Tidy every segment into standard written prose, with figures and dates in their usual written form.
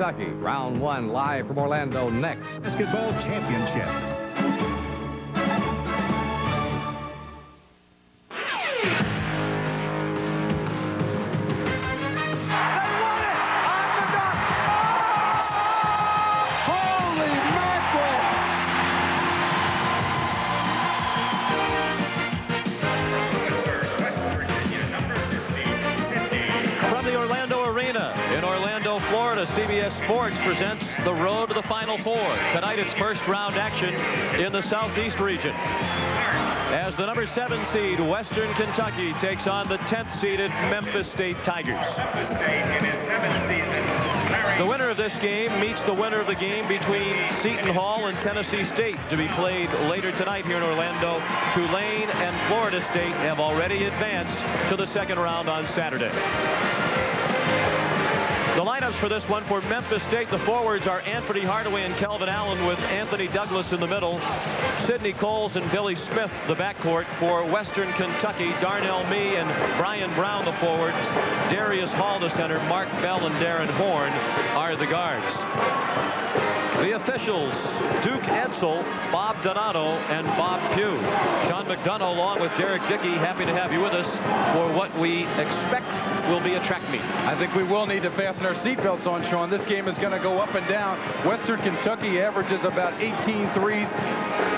Kentucky. Round one live from Orlando next. Basketball championship. CBS Sports presents the road to the Final Four. Tonight it's first round action in the Southeast region as the number 7 seed Western Kentucky takes on the 10th seeded Memphis State Tigers. The winner of this game meets the winner of the game between Seton Hall and Tennessee State to be played later tonight here in Orlando. Tulane and Florida State have already advanced to the second round on Saturday. The lineups for this one for Memphis State, the forwards are Anthony Hardaway and Kelvin Allen with Anthony Douglas in the middle. Sidney Coles and Billy Smith, the backcourt. For Western Kentucky, Darnell Mee and Brian Brown, the forwards. Darius Hall, the center. Mark Bell and Darrin Horn are the guards. The officials, Duke Edsel, Bob Donato, and Bob Pugh. Sean McDonough along with Derek Dickey, happy to have you with us for what we expect will be a track meet. I think we will need to fasten our seatbelts on, Sean. This game is going to go up and down. Western Kentucky averages about 18 threes.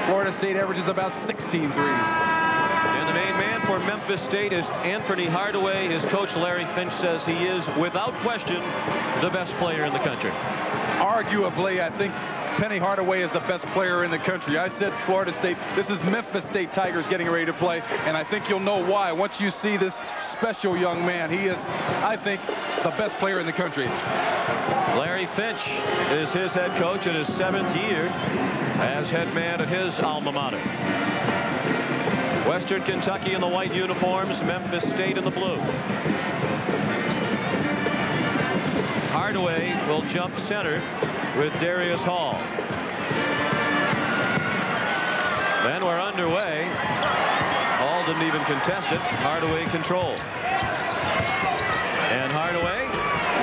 Florida State averages about 16 threes. And the main man for Memphis State is Anthony Hardaway. His coach, Larry Finch, says he is, without question, the best player in the country. Arguably, I think Penny Hardaway is the best player in the country. I said Florida State. This is Memphis State Tigers getting ready to play, and I think you'll know why once you see this special young man. He is, I think, the best player in the country. Larry Finch is his head coach in his 7th year as head man of his alma mater. Western Kentucky in the white uniforms, Memphis State in the blue. Hardaway will jump center with Darius Hall. Then we're underway. Hall didn't even contest it. Hardaway controlled. And Hardaway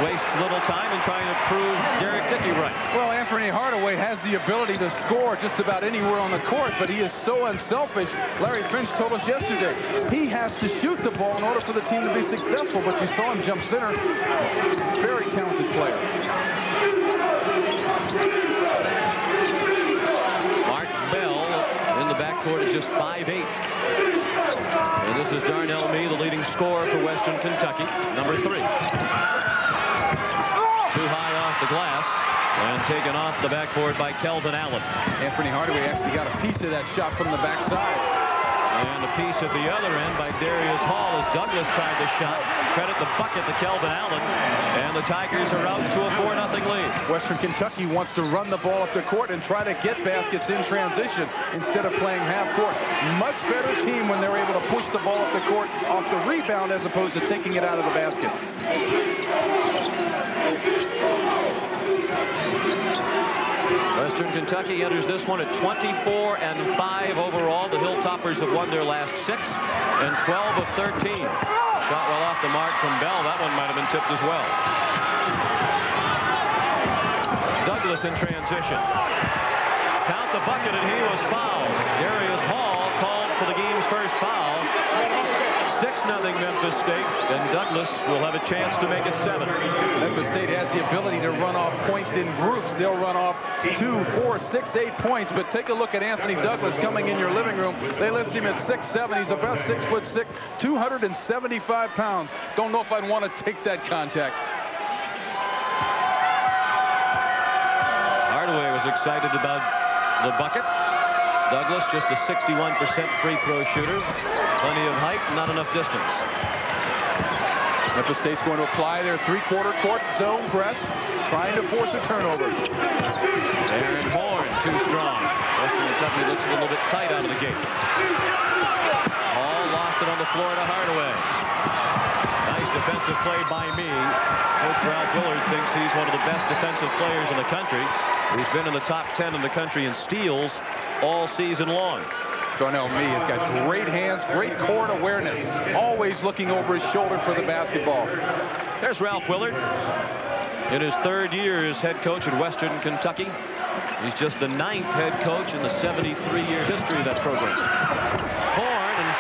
wastes little time in trying to prove Derek Dickey right. Well, Anthony Hardaway has the ability to score just about anywhere on the court, but he is so unselfish. Larry Finch told us yesterday he has to shoot the ball in order for the team to be successful, but you saw him jump center. Very talented player. Mark Bell in the backcourt at just 5'8". And this is Darnell Mee, the leading scorer for Western Kentucky, number 3. Too high off the glass and taken off the backboard by Kelvin Allen. Anthony Hardaway actually got a piece of that shot from the backside. And a piece at the other end by Darius Hall as Douglas tried the shot. Credit the bucket to Kelvin Allen. And the Tigers are out to a 4-0 lead. Western Kentucky wants to run the ball up the court and try to get baskets in transition instead of playing half court. Much better team when they're able to push the ball up the court off the rebound as opposed to taking it out of the basket. Western Kentucky enters this one at 24-5 overall. The Hilltoppers have won their last 6 and 12 of 13. Shot well off the mark from Bell. That one might have been tipped as well. Douglas in transition. Count the bucket and he was fouled. Darius Hall called for the game's first foul. 6-0 Memphis State, and Douglas will have a chance to make it 7. Memphis State has the ability to run off points in groups. They'll run off 2, 4, 6, 8 points, but take a look at Anthony Douglas coming in your living room. They list him at 6'7". He's about 6'6", 275 pounds. Don't know if I'd want to take that contact. Hardaway was excited about the bucket. Douglas, just a 61% free throw shooter. Plenty of height, not enough distance. Memphis State's going to apply their three-quarter court zone press, trying to force a turnover. Darrin Horn, too strong. Western Kentucky looks a little bit tight out of the gate. Hall lost it on the floor to Hardaway. Nice defensive play by me. Coach Ralph Willard thinks he's one of the best defensive players in the country. He's been in the top 10 in the country in steals all season long. Darnell Mee has got great hands, great court awareness, always looking over his shoulder for the basketball. There's Ralph Willard. In his third year as head coach at Western Kentucky, he's just the 9th head coach in the 73-year history of that program. Horn, and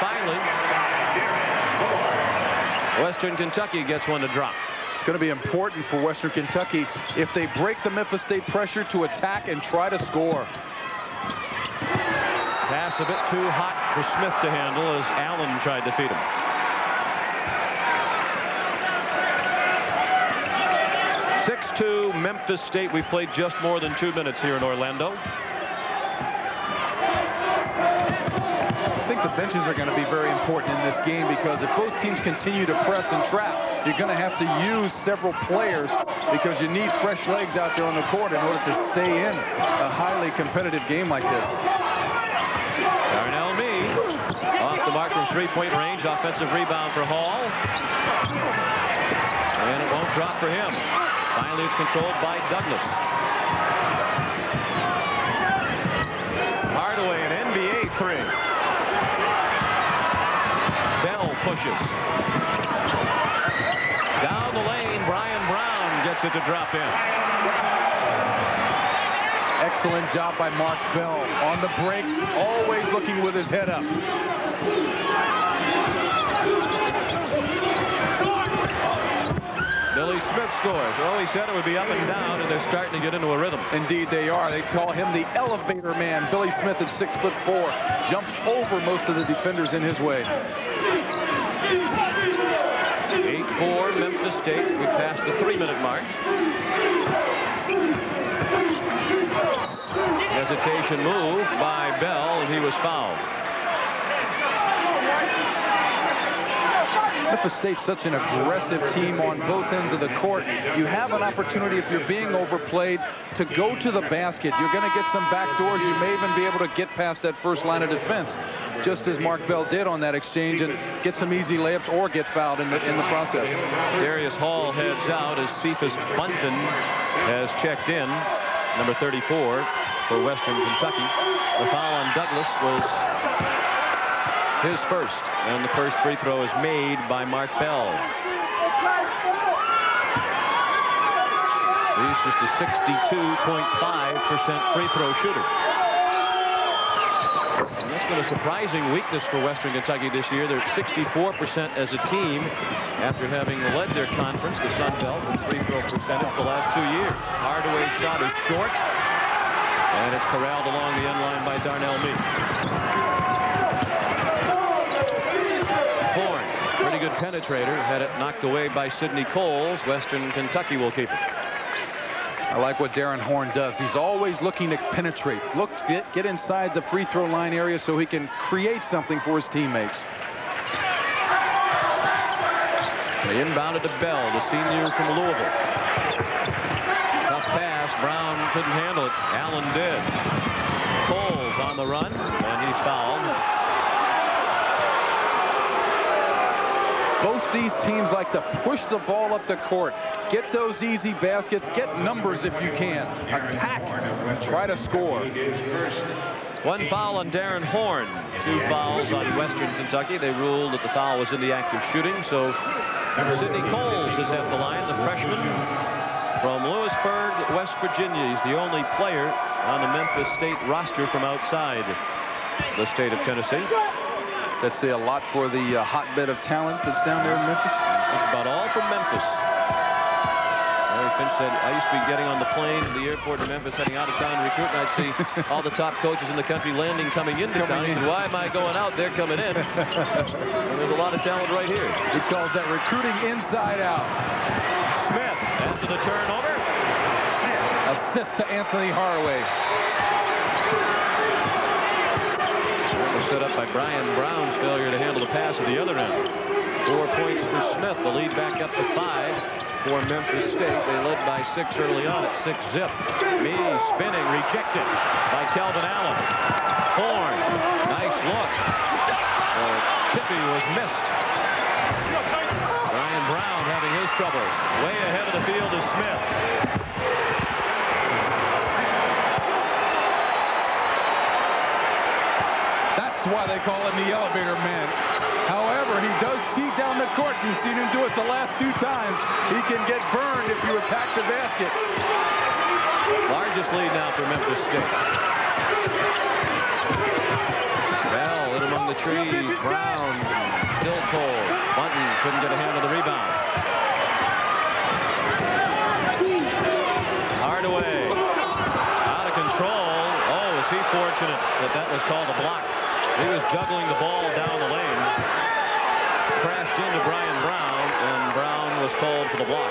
finally, Western Kentucky gets one to drop. It's going to be important for Western Kentucky if they break the Memphis State pressure to attack and try to score. Pass a bit too hot for Smith to handle as Allen tried to feed him. To Memphis State. We've played just more than 2 minutes here in Orlando. I think the benches are going to be very important in this game, because if both teams continue to press and trap, you're going to have to use several players, because you need fresh legs out there on the court in order to stay in a highly competitive game like this. Darnell Mee off the mark from three-point range. Offensive rebound for Hall. And it won't drop for him. Finally, it's controlled by Douglas. Hardaway, an NBA three. Bell pushes. Down the lane, Brian Brown gets it to drop in. Excellent job by Mark Bell on the break, always looking with his head up. Billy Smith scores. Well, he said it would be up and down, and they're starting to get into a rhythm. Indeed, they are. They call him the elevator man. Billy Smith at 6'4", jumps over most of the defenders in his way. 8-4, Memphis State. We passed the 3-minute mark. Hesitation move by Bell, and he was fouled. Memphis State's such an aggressive team on both ends of the court. You have an opportunity, if you're being overplayed, to go to the basket. You're going to get some back doors. You may even be able to get past that first line of defense, just as Mark Bell did on that exchange, and get some easy layups or get fouled in the process. Darius Hall heads out as Cephas Bunton has checked in, number 34 for Western Kentucky. The foul on Douglas was his first, and the first free throw is made by Mark Bell. He's just a 62.5% free throw shooter. And that's been a surprising weakness for Western Kentucky this year. They're at 64% as a team after having led their conference, the Sun Belt, with free throw percentage the last 2 years. Hardaway's shot is short, and it's corralled along the end line by Darnell Mee. Pretty good penetrator. Had it knocked away by Sidney Coles. Western Kentucky will keep it. I like what Darrin Horn does. He's always looking to penetrate. Look, get inside the free throw line area so he can create something for his teammates. They inbounded to Bell, the senior from Louisville. Tough pass. Brown couldn't handle it. Allen did. Coles on the run, and he's fouled. Both these teams like to push the ball up the court. Get those easy baskets. Get numbers if you can. Attack. Try to score. One foul on Darrin Horn. 2 fouls on Western Kentucky. They ruled that the foul was in the act of shooting. So Sidney Coles is at the line, the freshman from Lewisburg, West Virginia. He's the only player on the Memphis State roster from outside the state of Tennessee. That say a lot for the hotbed of talent that's down there in Memphis. That's about all from Memphis. Larry Finch said, I used to be getting on the plane to the airport in Memphis, heading out of town to recruit, and I'd see all the top coaches in the country landing, coming into town. He said, why am I going out? They're coming in. And there's a lot of talent right here. He calls that recruiting inside out. Smith after the turnover. Assist to Anthony Hardaway. Set up by Brian Brown's failure to handle the pass at the other end. 4 points for Smith. The lead back up to 5 for Memphis State. They led by 6 early on at 6-zip. Mee spinning, rejected by Kelvin Allen. Horn, nice look. The tippy was missed. Brian Brown having his troubles. Way ahead of the field is Smith. That's why they call him the elevator man. However, he does see down the of court. You've seen him do it the last two times. He can get burned if you attack the basket. Largest lead now for Memphis State. Bell in among the trees. Brown still cold. Bunton couldn't get a hand on the rebound. Hardaway out of control. Oh, is he fortunate that that was called a block. He was juggling the ball down the lane. Crashed into Brian Brown, and Brown was called for the block.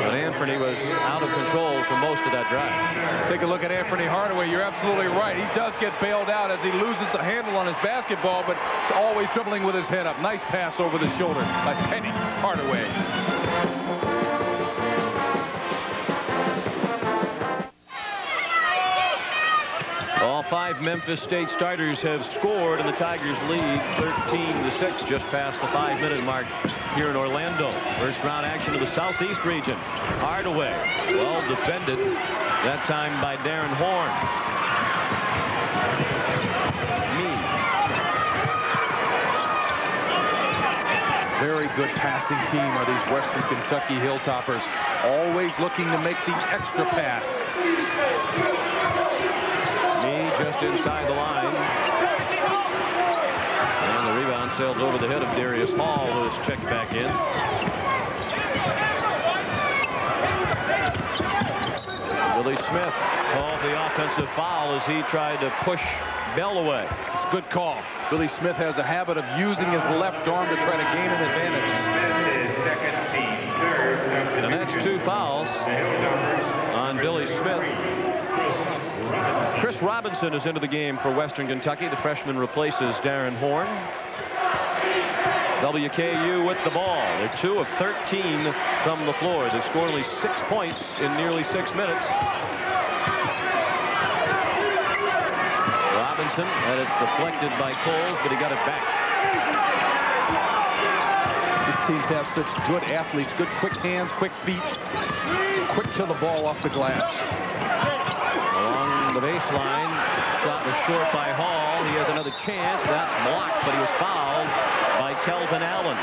But Anthony was out of control for most of that drive. Take a look at Anthony Hardaway. You're absolutely right. He does get bailed out as he loses a handle on his basketball, but he's always dribbling with his head up. Nice pass over the shoulder by Penny Hardaway. All five Memphis State starters have scored, and the Tigers lead 13-6 just past the 5-minute mark here in Orlando. First round action of the Southeast region. Hardaway, well defended that time by Darrin Horn. Mee. Very good passing team are these Western Kentucky Hilltoppers, always looking to make the extra pass. Just inside the line, and the rebound sails over the head of Darius Hall, who is checked back in. Billy Smith called the offensive foul as he tried to push Bell away. It's a good call. Billy Smith has a habit of using his left arm to try to gain an advantage. And that's two fouls on Billy Smith. Chris Robinson is into the game for Western Kentucky. The freshman replaces Darrin Horn. WKU with the ball. They're 2 of 13 from the floor. They scored only 6 points in nearly 6 minutes. Robinson had it deflected by Coles, but he got it back. Teams have such good athletes, good quick hands, quick feet, quick to the ball off the glass. Along the baseline, shot was short by Hall. He has another chance. That's blocked, but he was fouled by Kelvin Allen.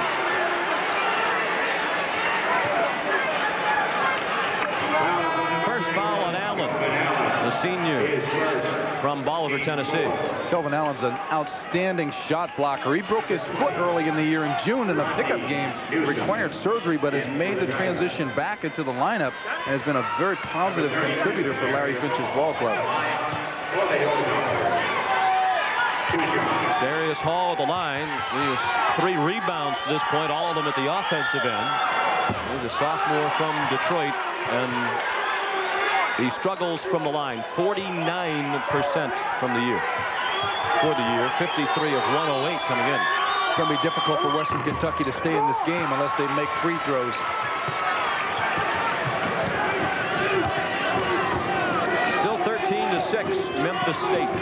First foul on Allen, the senior from Bolivar, Tennessee. Kelvin Allen's an outstanding shot blocker. He broke his foot early in the year in June in the pickup game. Required surgery, but has made the transition back into the lineup and has been a very positive contributor for Larry Finch's ball club. Darius Hall at the line. He has 3 rebounds to this point, all of them at the offensive end. He's a sophomore from Detroit, and he struggles from the line, 49% from the year. For the year, 53 of 108 coming in. It's going to be difficult for Western Kentucky to stay in this game unless they make free throws. Still 13-6, Memphis State.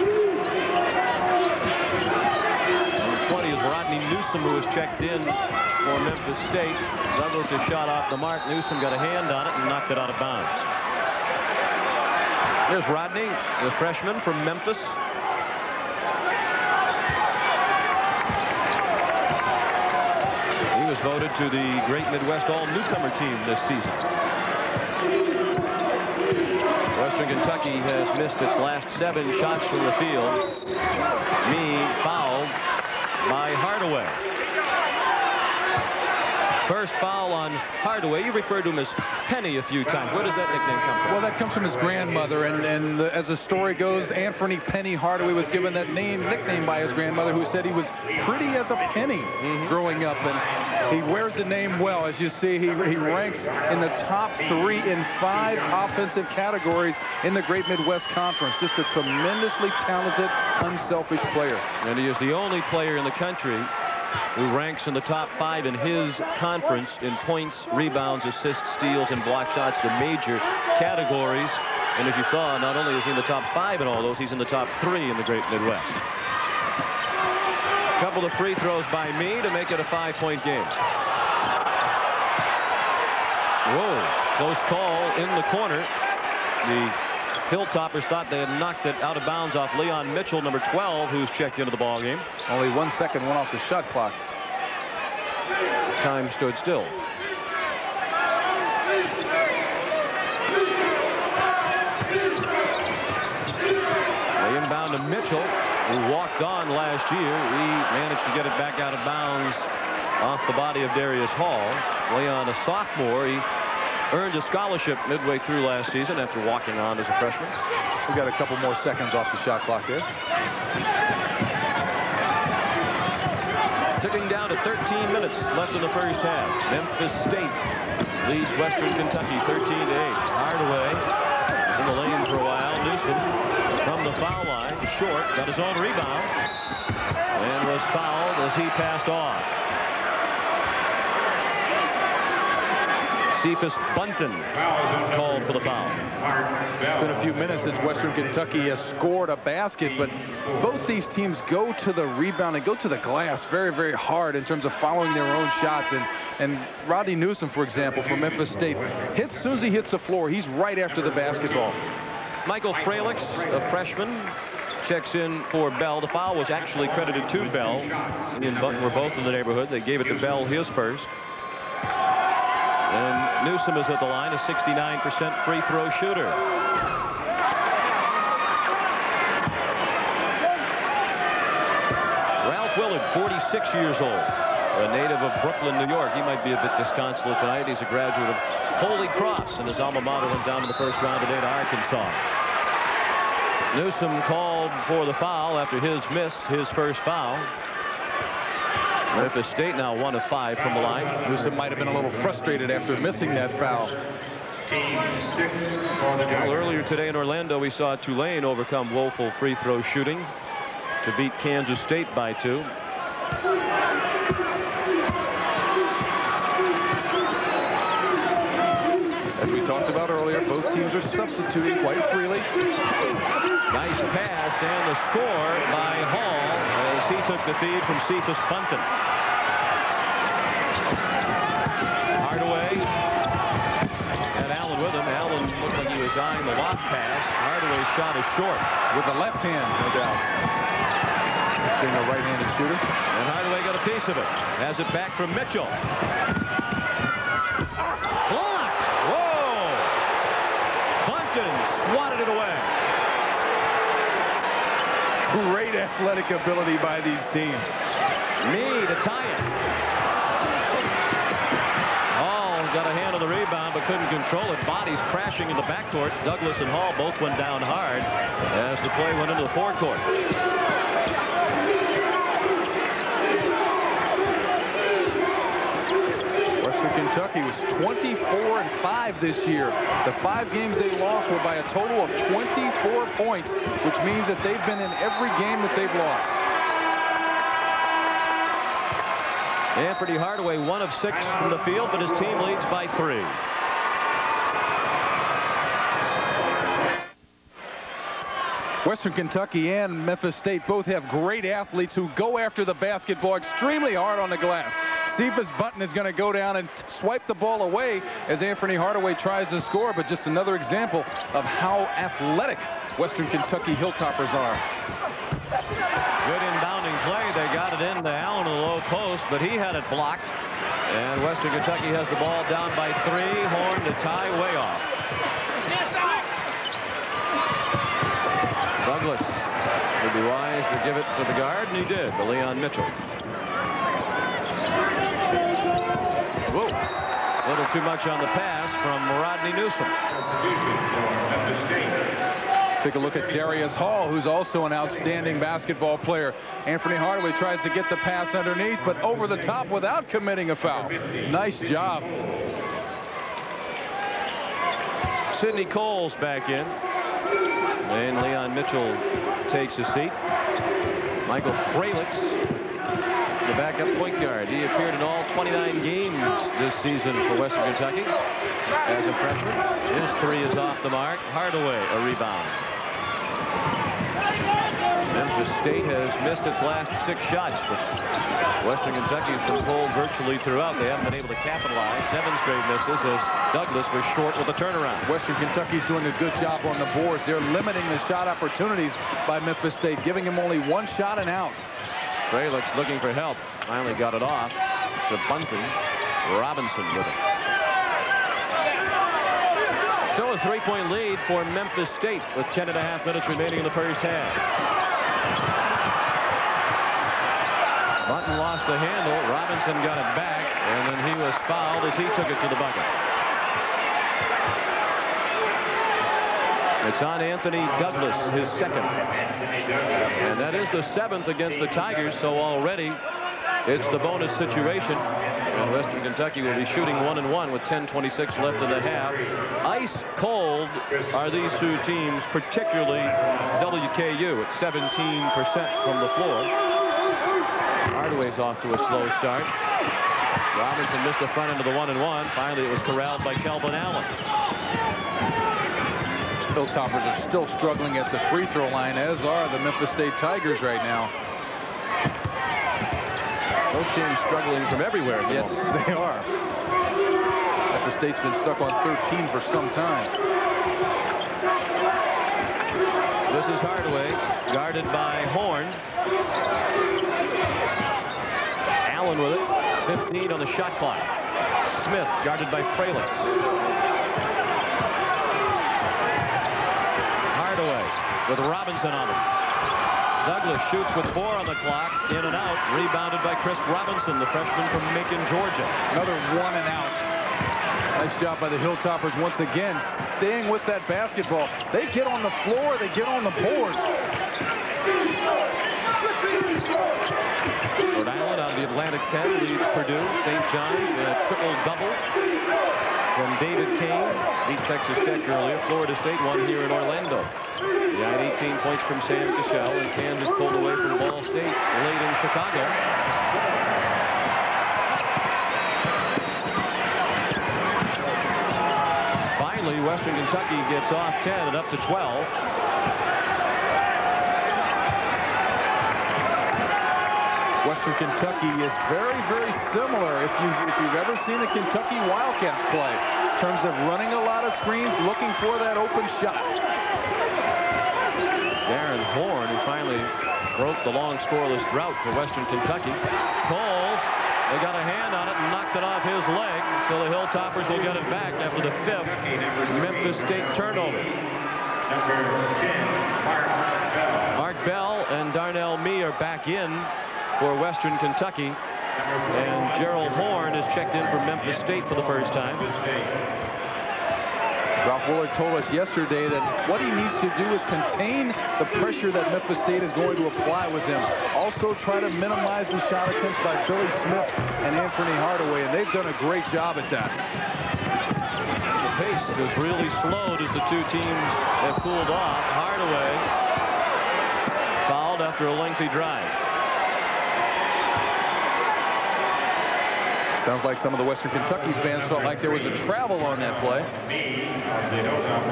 Number 20 is Rodney Newsom, who was checked in for Memphis State. Douglas a shot off the mark. Newsom got a hand on it and knocked it out of bounds. Here's Rodney, the freshman from Memphis. He was voted to the Great Midwest All-Newcomer team this season. Western Kentucky has missed its last 7 shots from the field. Mee fouled by Hardaway. First foul on Hardaway. You referred to him as Penny a few times. Where does that nickname come from? Well, that comes from his grandmother, and as the story goes, Anthony Penny Hardaway was given that nickname by his grandmother, who said he was pretty as a penny growing up, and he wears the name well. As you see, he ranks in the top 3 in 5 offensive categories in the Great Midwest Conference. Just a tremendously talented, unselfish player. And he is the only player in the country who ranks in the top 5 in his conference in points, rebounds, assists, steals, and block shots, the major categories. And as you saw, not only is he in the top 5 in all those, he's in the top 3 in the Great Midwest. A couple of free throws by Mee to make it a 5-point game. Whoa, close call in the corner. The Hilltoppers thought they had knocked it out of bounds off Leon Mitchell, number 12, who's checked into the ball game. Only 1 second went off the shot clock. Time stood still. Inbound to Mitchell, who walked on last year. He managed to get it back out of bounds off the body of Darius Hall. Leon, a sophomore, he earned a scholarship midway through last season after walking on as a freshman. We got a couple more seconds off the shot clock there. Tipping down to 13 minutes left in the first half. Memphis State leads Western Kentucky 13-8. Hardaway is in the lane for a while. Newsom from the foul line, short, got his own rebound, and was fouled as he passed off. Cephas Bunton called for the foul. It's been a few minutes since Western Kentucky has scored a basket, but both these teams go to the rebound and go to the glass very, very hard in terms of following their own shots. And Rodney Newsom, for example, from Memphis State, hits, as soon as he hits the floor, he's right after the basketball. Michael Fralix, a freshman, checks in for Bell. The foul was actually credited to Bell. He and Bunton were both in the neighborhood. They gave it to Bell, his first. And Newsom is at the line, a 69% free throw shooter. Ralph Willard, 46 years old, a native of Brooklyn, New York. He might be a bit disconsolate tonight. He's a graduate of Holy Cross, and his alma mater went down in the first round today to Arkansas. Newsom called for the foul after his miss, his first foul. Memphis State now 1 of 5 from the line. Newsom might have been a little frustrated after missing that foul. Well, earlier today in Orlando, we saw Tulane overcome woeful free throw shooting to beat Kansas State by 2. As we talked about earlier, both teams are substituting quite freely. Nice pass and the score by Hall as he took the feed from Cephas Bunton. Hardaway had Allen with him. Allen looked like he was eyeing the lob pass. Hardaway's shot is short. With the left hand, no doubt. Being a right-handed shooter. And Hardaway got a piece of it. Has it back from Mitchell. Swatted it away. Great athletic ability by these teams. Mee to tie it. Hall got a hand on the rebound but couldn't control it. Bodies crashing in the backcourt. Douglas and Hall both went down hard as the play went into the forecourt. Kentucky was 24-5 this year. The 5 games they lost were by a total of 24 points, which means that they've been in every game that they've lost. Anthony Hardaway, 1 of 6 from the field, but his team leads by 3. Western Kentucky and Memphis State both have great athletes who go after the basketball extremely hard on the glass. Cephas Bunton is going to go down and swipe the ball away as Anthony Hardaway tries to score, but just another example of how athletic Western Kentucky Hilltoppers are. Good inbounding play. They got it into Allen in the low post, but he had it blocked. And Western Kentucky has the ball down by 3. Horn to tie way off. Douglas would be wise to give it to the guard, and he did, to Leon Mitchell. Whoa. A little too much on the pass from Rodney Newsom. Take a look at Darius Hall, who's also an outstanding basketball player. Anthony Hardaway tries to get the pass underneath, but over the top without committing a foul. Nice job. Sidney Coles back in. And Leon Mitchell takes a seat. Michael Fralix, the backup point guard. He appeared in all 29 games this season for Western Kentucky as a freshman. His 3 is off the mark. Hardaway, a rebound. Memphis State has missed its last 6 shots, but Western Kentucky has been cold virtually throughout. They haven't been able to capitalize. 7 straight misses as Douglas was short with a turnaround. Western Kentucky's doing a good job on the boards. They're limiting the shot opportunities by Memphis State, giving him only one shot and out. Fralix looking for help. Finally got it off to Bunton. Robinson with it. Still a three-point lead for Memphis State with 10.5 minutes remaining in the first half. Bunton lost the handle. Robinson got it back, and then he was fouled as he took it to the bucket. It's on Anthony Douglas, his second. And that is the 7th against the Tigers, so already it's the bonus situation. And Western Kentucky will be shooting 1-1 with 10:26 left in the half. Ice cold are these two teams, particularly WKU at 17% from the floor. Hardaway's off to a slow start. Robinson missed the front end of the 1-1. Finally, it was corralled by Kelvin Allen. Hilltoppers are still struggling at the free throw line, as are the Memphis State Tigers right now. Those teams struggling from everywhere. Yes, they are. Memphis State's been stuck on 13 for some time. This is Hardaway, guarded by Horn. Allen with it. 15 on the shot clock. Smith guarded by Fralix. Hardaway with Robinson on him. Douglas shoots with 4 on the clock. In and out. Rebounded by Chris Robinson, the freshman from Macon, Georgia. Another 1 and out. Nice job by the Hilltoppers once again, staying with that basketball. They get on the floor. They get on the boards. Rhode Island out of the Atlantic 10 leads Purdue. St. John's in a triple-double from David Kane. Beat Texas Tech earlier. Florida State won here in Orlando. He had 18 points from Sam Cassell, and Kansas pulled away from Ball State late in Chicago. Finally, Western Kentucky gets off 10 and up to 12. Western Kentucky is very, very similar if you've ever seen the Kentucky Wildcats play in terms of running a lot of screens, looking for that open shot. Darrin Horn, who finally broke the long scoreless drought for Western Kentucky. Coles, they got a hand on it and knocked it off his leg, so the Hilltoppers will get it back after the 5th Memphis State turnover. Mark Bell and Darnell Mee are back in for Western Kentucky, and Gerald Horn has checked in for Memphis State for the first time. Ralph Willard told us yesterday that what he needs to do is contain the pressure that Memphis State is going to apply with him. Also try to minimize the shot attempts by Billy Smith and Anthony Hardaway, and they've done a great job at that. The pace has really slowed as the two teams have cooled off. Hardaway fouled after a lengthy drive. Sounds like some of the Western Kentucky fans felt like there was a travel on that play.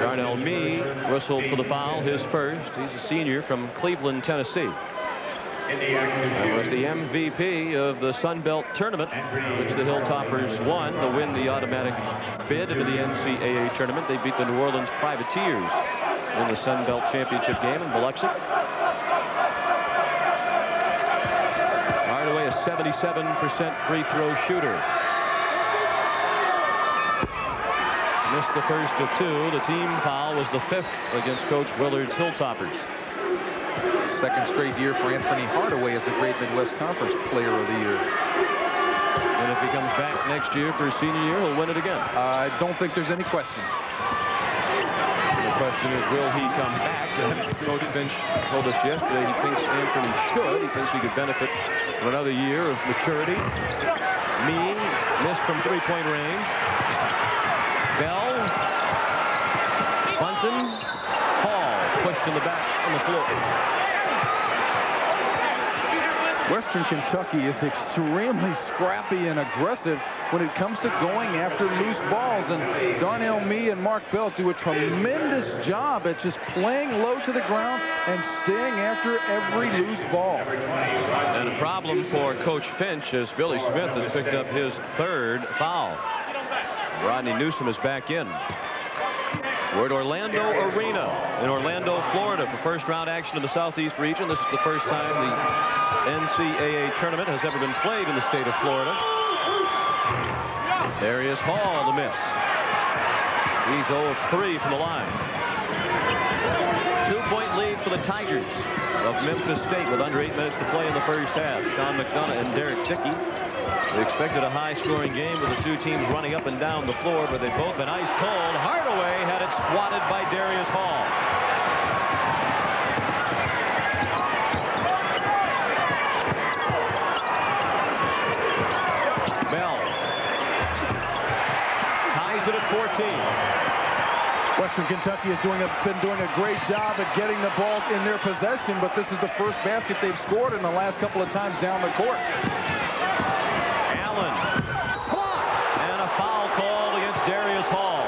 Darnell Mee whistled for the foul, his first. He's a senior from Cleveland, Tennessee. He was the MVP of the Sun Belt Tournament, which the Hilltoppers won to win the automatic bid into the NCAA Tournament. They beat the New Orleans Privateers in the Sun Belt Championship game in Biloxi. Hardaway, a 77% free throw shooter. Missed the first of 2. The team foul was the 5th against Coach Willard's Hilltoppers. Second straight year for Anthony Hardaway as a Great Midwest Conference Player of the Year. And if he comes back next year for his senior year, he'll win it again. I don't think there's any question. The question is, will he come back? And Coach Finch told us yesterday he thinks Anthony should. He thinks he could benefit from another year of maturity. Mee missed from three-point range. Bell, Bunton, Hall pushed in the back on the floor. Western Kentucky is extremely scrappy and aggressive, when it comes to going after loose balls. And Darnell Mee and Mark Bell do a tremendous job at just playing low to the ground and staying after every loose ball. And a problem for Coach Finch is Billy Smith has picked up his third foul. Rodney Newsom is back in. We're at Orlando Arena in Orlando, Florida, for first round action of the Southeast region. This is the first time the NCAA tournament has ever been played in the state of Florida. There is Hall, the miss. He's 0 of 3 from the line. 2-point lead for the Tigers of Memphis State with under 8 minutes to play in the first half. Sean McDonough and Derek Dickey. They expected a high-scoring game with the two teams running up and down the floor, but they've both been ice cold. Hardaway had it swatted by Darius Hall. Bell ties it at 14. Western Kentucky has been doing a great job at getting the ball in their possession, but this is the first basket they've scored in the last couple of times down the court. And a foul called against Darius Hall.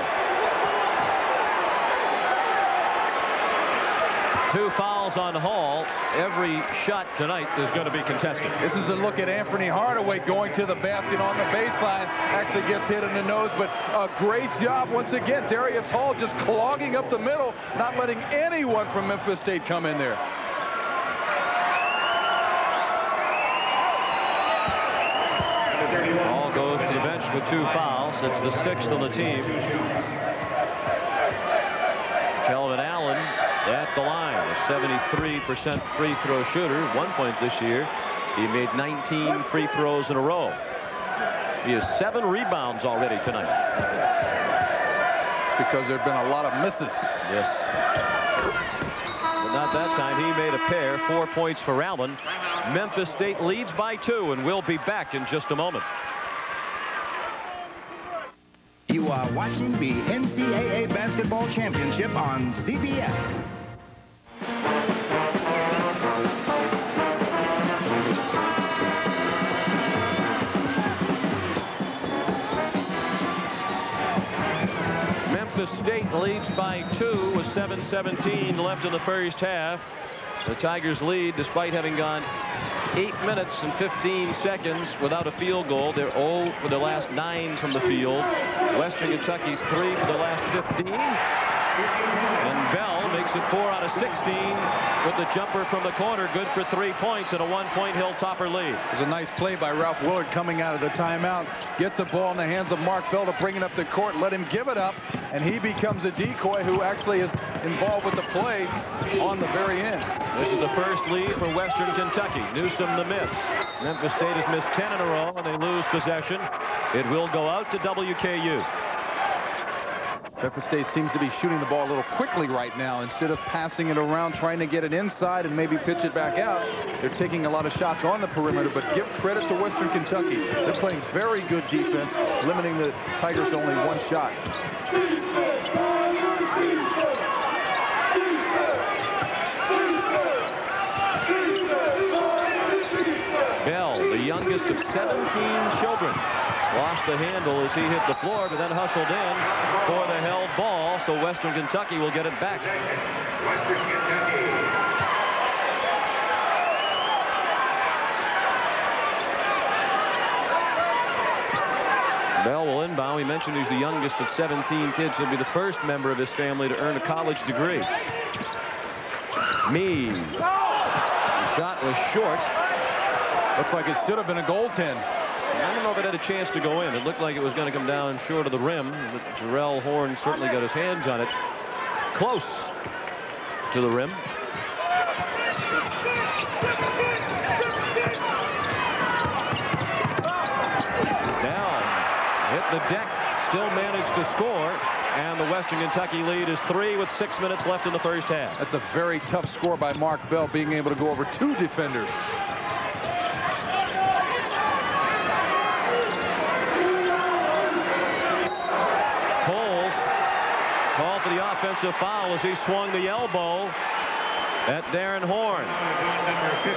Two fouls on Hall. Every shot tonight is going to be contested. This is a look at Anthony Hardaway going to the basket on the baseline. Actually gets hit in the nose, but a great job once again. Darius Hall just clogging up the middle, not letting anyone from Memphis State come in there. Hall goes to the bench with two fouls. It's the sixth on the team. Kelvin Allen at the line, a 73% free throw shooter. 1 point this year. He made 19 free throws in a row. He has 7 rebounds already tonight. Because there have been a lot of misses. Yes. But not that time. He made a pair. 4 points for Allen. Memphis State leads by 2, and we'll be back in just a moment. You are watching the NCAA Basketball Championship on CBS. Memphis State leads by 2 with 7:17 left in the first half. The Tigers lead despite having gone 8 minutes and 15 seconds without a field goal. They're 0 for their last 9 from the field. Western Kentucky 3 for the last 15. And Bell makes it 4 out of 16 with the jumper from the corner. Good for 3 points and a 1-point Hilltopper lead. It was a nice play by Ralph Willard coming out of the timeout. Get the ball in the hands of Mark Bell to bring it up the court. Let him give it up. And he becomes a decoy who actually is involved with the play on the very end. This is the first lead for Western Kentucky. Newsom the miss. Memphis State has missed 10 in a row, and they lose possession. It will go out to WKU. Memphis State seems to be shooting the ball a little quickly right now. Instead of passing it around, trying to get it inside and maybe pitch it back out, they're taking a lot of shots on the perimeter. But give credit to Western Kentucky. They're playing very good defense, limiting the Tigers to only 1 shot. Bell, the youngest of 17 children, lost the handle as he hit the floor, but then hustled in for the held ball, so Western Kentucky will get it back. Western Kentucky. Bell will inbound. We mentioned he's the youngest of 17 kids. He'll be the first member of his family to earn a college degree. Mee. The shot was short. Looks like it should have been a goaltend. I don't know if it had a chance to go in. It looked like it was going to come down short of the rim, but Gerald Horn certainly got his hands on it. Close to the rim. Down. Hit the deck. Still managed to score. And the Western Kentucky lead is 3 with 6 minutes left in the first half. That's a very tough score by Mark Bell, being able to go over 2 defenders. Called for the offensive foul as he swung the elbow That Darrin Horn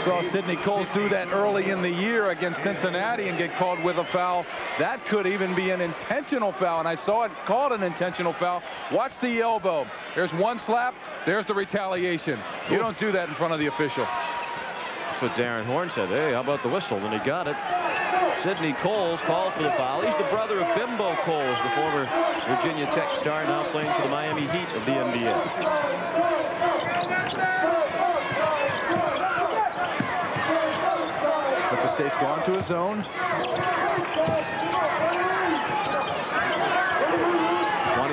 saw Sidney Coles do that early in the year against Cincinnati and get called with a foul. That could even be an intentional foul, and I saw it called an intentional foul. Watch the elbow. There's one slap. There's the retaliation. You don't do that in front of the official. That's what Darrin Horn said. Hey, how about the whistle? And he got it. Sidney Coles called for the foul. He's the brother of Bimbo Coles, the former Virginia Tech star now playing for the Miami Heat of the NBA. State's gone to a zone. 20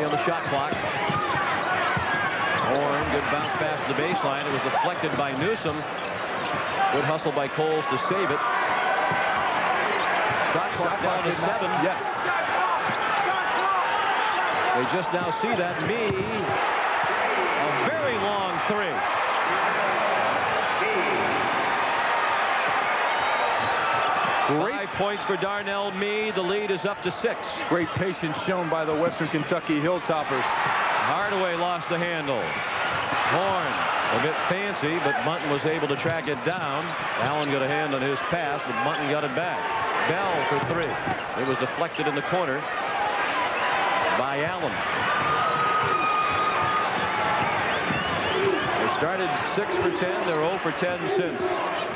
on the shot clock. Horn, good bounce pass to the baseline. It was deflected by Newsom. Good hustle by Coles to save it. Shot clock down to 7. Yes. They just now see that. Mee, a very long three. Great. 5 points for Darnell Mee. The lead is up to 6. Great patience shown by the Western Kentucky Hilltoppers. Hardaway lost the handle. Horn a bit fancy, but Bunton was able to track it down. Allen got a hand on his pass, but Bunton got it back. Bell for 3. It was deflected in the corner by Allen. They started 6 for 10. They're 0 for 10 since.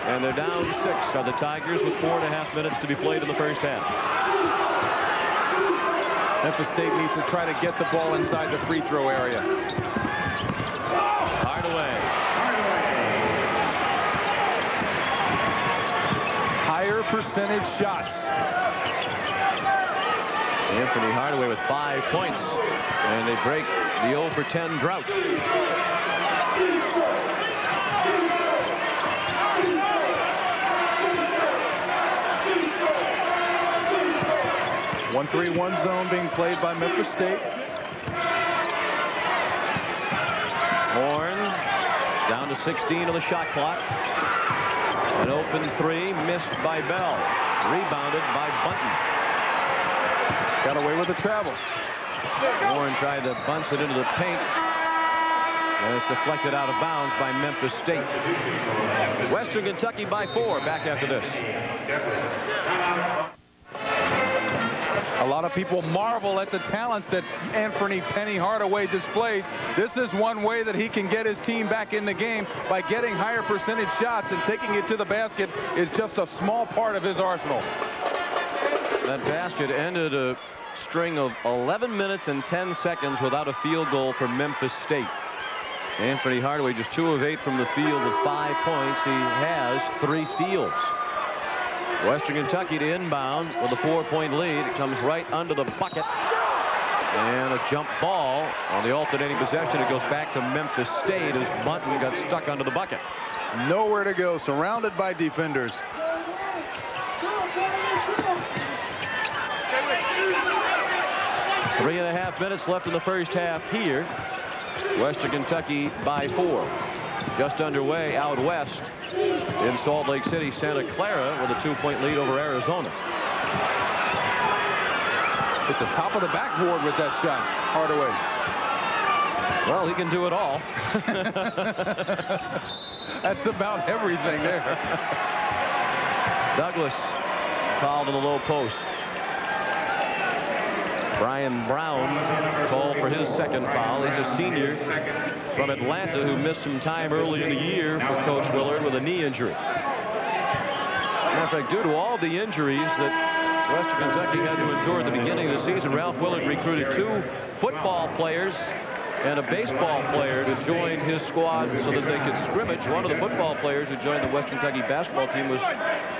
And they're down 6 are the Tigers with 4.5 minutes to be played in the first half. Memphis State needs to try to get the ball inside the free throw area. Hardaway. Higher percentage shots. Anthony Hardaway with 5 points. And they break the 0 for 10 drought. One 3-1 zone being played by Memphis State. Horn down to 16 on the shot clock. An open three missed by Bell. Rebounded by Bunton. Got away with the travel. Horn tried to bounce it into the paint. And it's deflected out of bounds by Memphis State. Western Kentucky by 4 back after this. A lot of people marvel at the talents that Penny Hardaway displays. This is one way that he can get his team back in the game, by getting higher percentage shots, and taking it to the basket is just a small part of his arsenal. That basket ended a string of 11 minutes and 10 seconds without a field goal for Memphis State. Anthony Hardaway just 2 of 8 from the field with 5 points. He has 3 steals. Western Kentucky to inbound with a 4-point lead. It comes right under the bucket. And a jump ball on the alternating possession. It goes back to Memphis State as Bunton got stuck under the bucket. Nowhere to go, surrounded by defenders. Three and a half minutes left in the first half here. Western Kentucky by 4. Just underway out west in Salt Lake City, Santa Clara with a 2-point lead over Arizona. Hit the top of the backboard with that shot, Hardaway. Well, he can do it all. That's about everything there. Douglas fouled in the low post. Brian Brown called for his 2nd foul. He's a senior from Atlanta who missed some time early in the year for Coach Willard with a knee injury. Matter of fact, due to all the injuries that Western Kentucky had to endure at the beginning of the season, Ralph Willard recruited 2 football players and a baseball player to join his squad so that they could scrimmage. One of the football players who joined the Western Kentucky basketball team was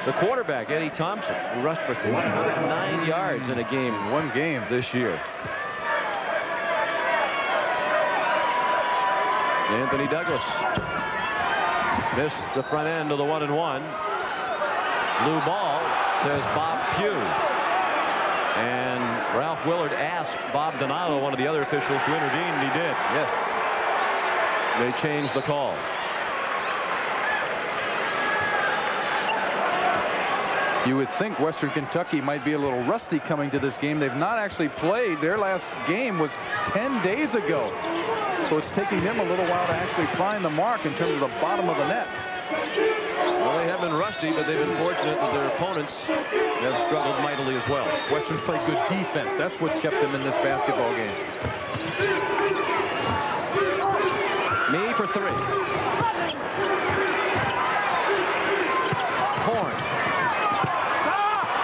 the quarterback, Eddie Thompson, who rushed for 109 yards in a game, one game this year. Anthony Douglas missed the front end of the 1-and-1. Blue ball, says Bob Pugh. And Ralph Willard asked Bob Donato, one of the other officials, to intervene, and he did. Yes. They changed the call. You would think Western Kentucky might be a little rusty coming to this game. They've not actually played. Their last game was 10 days ago. So it's taking him a little while to actually find the mark in terms of the bottom of the net. Well, they have been rusty, but they've been fortunate that their opponents have struggled mightily as well. Western's played good defense. That's what's kept them in this basketball game. Mee for three. Horn.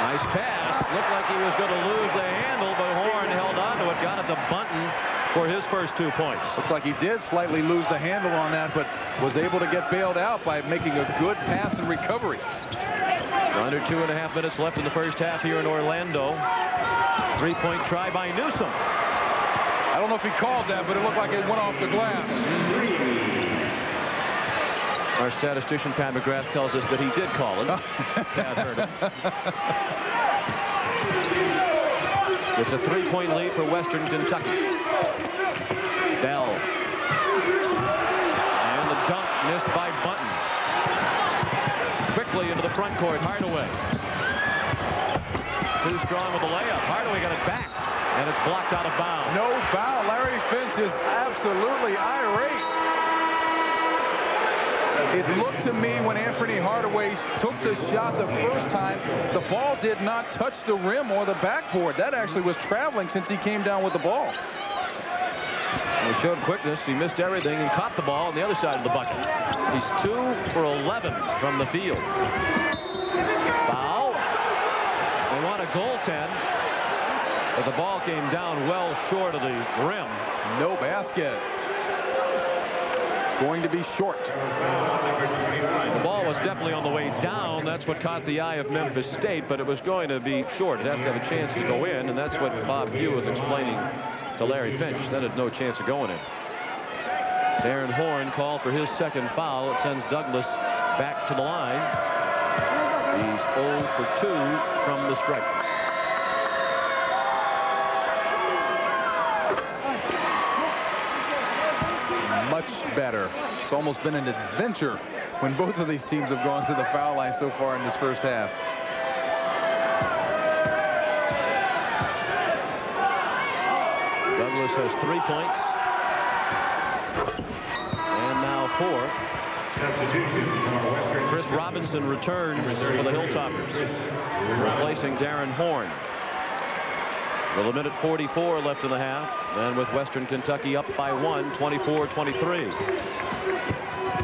Nice pass. Looked like he was going to lose the handle, but Horn held on to it, got it to Bunton for his first 2 points. Looks like he did slightly lose the handle on that, but was able to get bailed out by making a good pass and recovery. Under 2.5 minutes left in the first half here in Orlando. Three-point try by Newsom. I don't know if he called that, but it looked like it went off the glass. Our statistician, Pat McGrath, tells us that he did call it. Pat heard it. It's a three-point lead for Western Kentucky. Bell. And the dunk missed by Bunton. Quickly into the front court, Hardaway. Too strong with the layup. Hardaway got it back, and it's blocked out of bounds. No foul. Larry Finch is absolutely irate. It looked to me when Anthony Hardaway took the shot the first time, the ball did not touch the rim or the backboard. That actually was traveling since he came down with the ball. And he showed quickness. He missed everything and caught the ball on the other side of the bucket. He's 2 for 11 from the field. Foul. They want a goaltend, but the ball came down well short of the rim. No basket. It's going to be short. The ball was definitely on the way down. That's what caught the eye of Memphis State, but it was going to be short. It has to have a chance to go in, and that's what Bob Pugh was explaining to Larry Finch. That had no chance of going in. Darrin Horn called for his second foul. It sends Douglas back to the line. He's 0 for 2 from the stripe. Much better. It's almost been an adventure when both of these teams have gone to the foul line so far in this first half. Douglas has 3 points. And now 4. Chris Robinson returns for the Hilltoppers, replacing Darrin Horn. With a minute 44 left in the half, and with Western Kentucky up by 1, 24-23.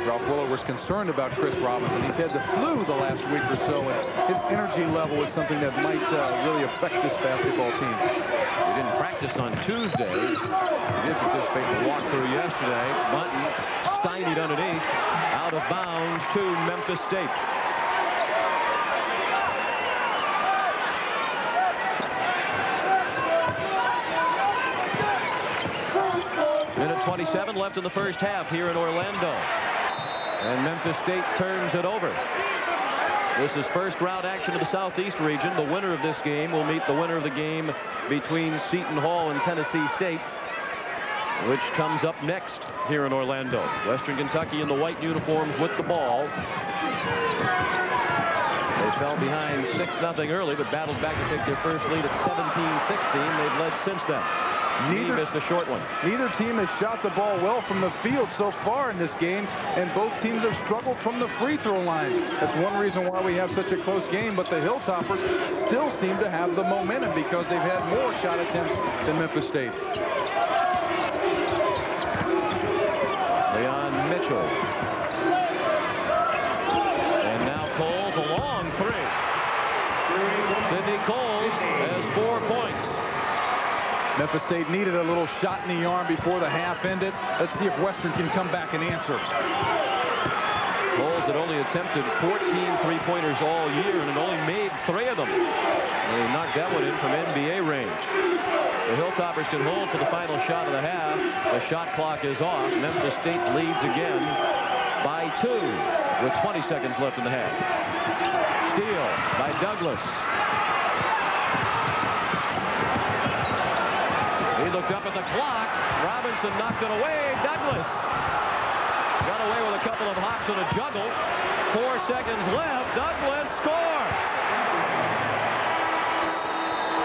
Ralph Willard was concerned about Chris Robinson. He's had the flu the last week or so, and his energy level is something that might really affect this basketball team. He didn't practice on Tuesday. He did participate in the walkthrough yesterday. Bunton stymied underneath. Out of bounds to Memphis State. Minute 27 left in the first half here in Orlando. And Memphis State turns it over. This is first round action of the Southeast region. The winner of this game will meet the winner of the game between Seton Hall and Tennessee State, which comes up next here in Orlando. Western Kentucky in the white uniforms with the ball. They fell behind 6-0 early, but battled back to take their first lead at 17-16. They've led since then. Neither missed a short one. Neither team has shot the ball well from the field so far in this game, and both teams have struggled from the free throw line. That's one reason why we have such a close game, but the Hilltoppers still seem to have the momentum because they've had more shot attempts than Memphis State. Leon Mitchell. And now Coles, a long three. Sidney Coles has 4 points. Memphis State needed a little shot in the arm before the half ended. Let's see if Western can come back and answer. Coles had only attempted 14 three-pointers all year and had only made 3 of them. They knocked that one in from NBA range. The Hilltoppers can hold for the final shot of the half. The shot clock is off. Memphis State leads again by 2 with 20 seconds left in the half. Steal by Douglas. He looked up at the clock. Robinson knocked it away. Douglas got away with a couple of hops and a juggle. 4 seconds left. Douglas scores.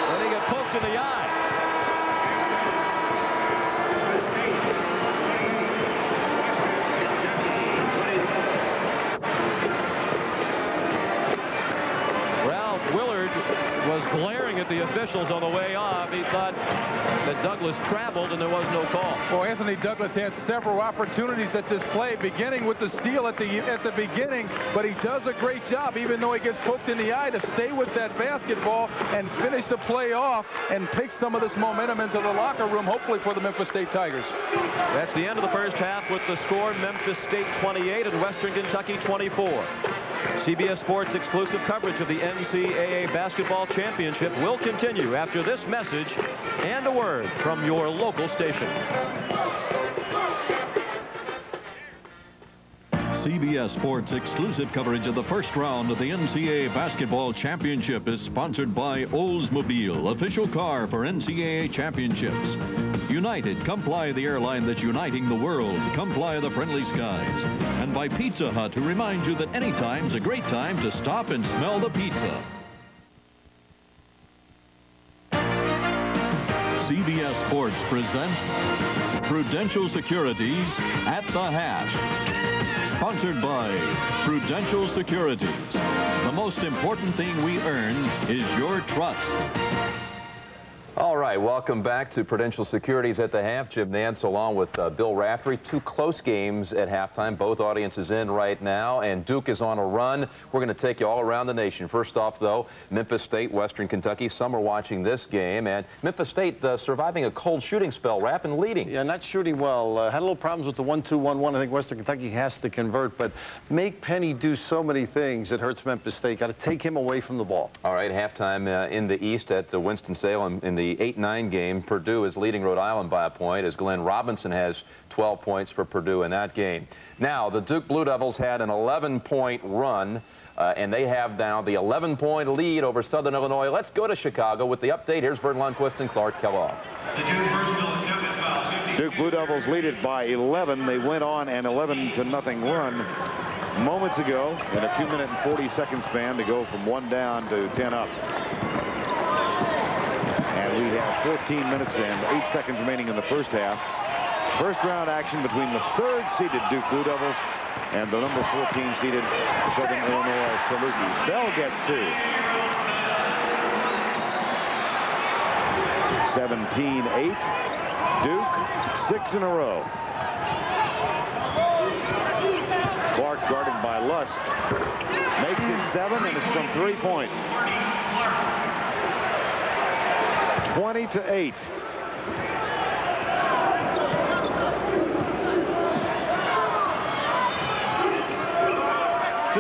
And he got poked in the eye. the officials on the way off. He thought that Douglas traveled and there was no call. Well, Anthony Douglas had several opportunities at this play, beginning with the steal at the beginning, but he does a great job, even though he gets poked in the eye, to stay with that basketball and finish the play off and take some of this momentum into the locker room, hopefully for the Memphis State Tigers. That's the end of the first half with the score Memphis State 28 and Western Kentucky 24. CBS Sports exclusive coverage of the NCAA Basketball Championship will continue after this message and a word from your local station. CBS Sports exclusive coverage of the first round of the NCAA Basketball Championship is sponsored by Oldsmobile, official car for NCAA Championships. United, come fly the airline that's uniting the world. Come fly the friendly skies. And by Pizza Hut, who reminds you that any time's a great time to stop and smell the pizza. CBS Sports presents Prudential Securities at the Hash. Sponsored by Prudential Securities. The most important thing we earn is your trust. All right, welcome back to Prudential Securities at the Half. Jim Nance along with Bill Raftery. Two close games at halftime. Both audiences in right now, and Duke is on a run. We're going to take you all around the nation. First off, though, Memphis State, Western Kentucky. Some are watching this game, and Memphis State surviving a cold shooting spell, Rapp, and leading. Yeah, not shooting well. Had a little problems with the 1-2-1-1. I think Western Kentucky has to convert, but make Penny do so many things that hurts Memphis State. Got to take him away from the ball. All right, halftime in the East at the Winston-Salem in the 8-9 game. Purdue is leading Rhode Island by a point as Glenn Robinson has 12 points for Purdue in that game. Now, the Duke Blue Devils had an 11-point run, and they have now the 11-point lead over Southern Illinois. Let's go to Chicago with the update. Here's Vern Lundquist and Clark Kellogg. Duke Blue Devils lead it by 11. They went on an 11-0 run moments ago in a 2-minute and 40-second span to go from 1 down to 10 up. We have 14 minutes and 8 seconds remaining in the first half. First round action between the third-seeded Duke Blue Devils and the number 14-seeded Southern Illinois Salukis. Bell gets 2. 17-8. Duke, 6 in a row. Clark guarded by Lusk. Makes it 7, and it's from 3-point. 20-8. This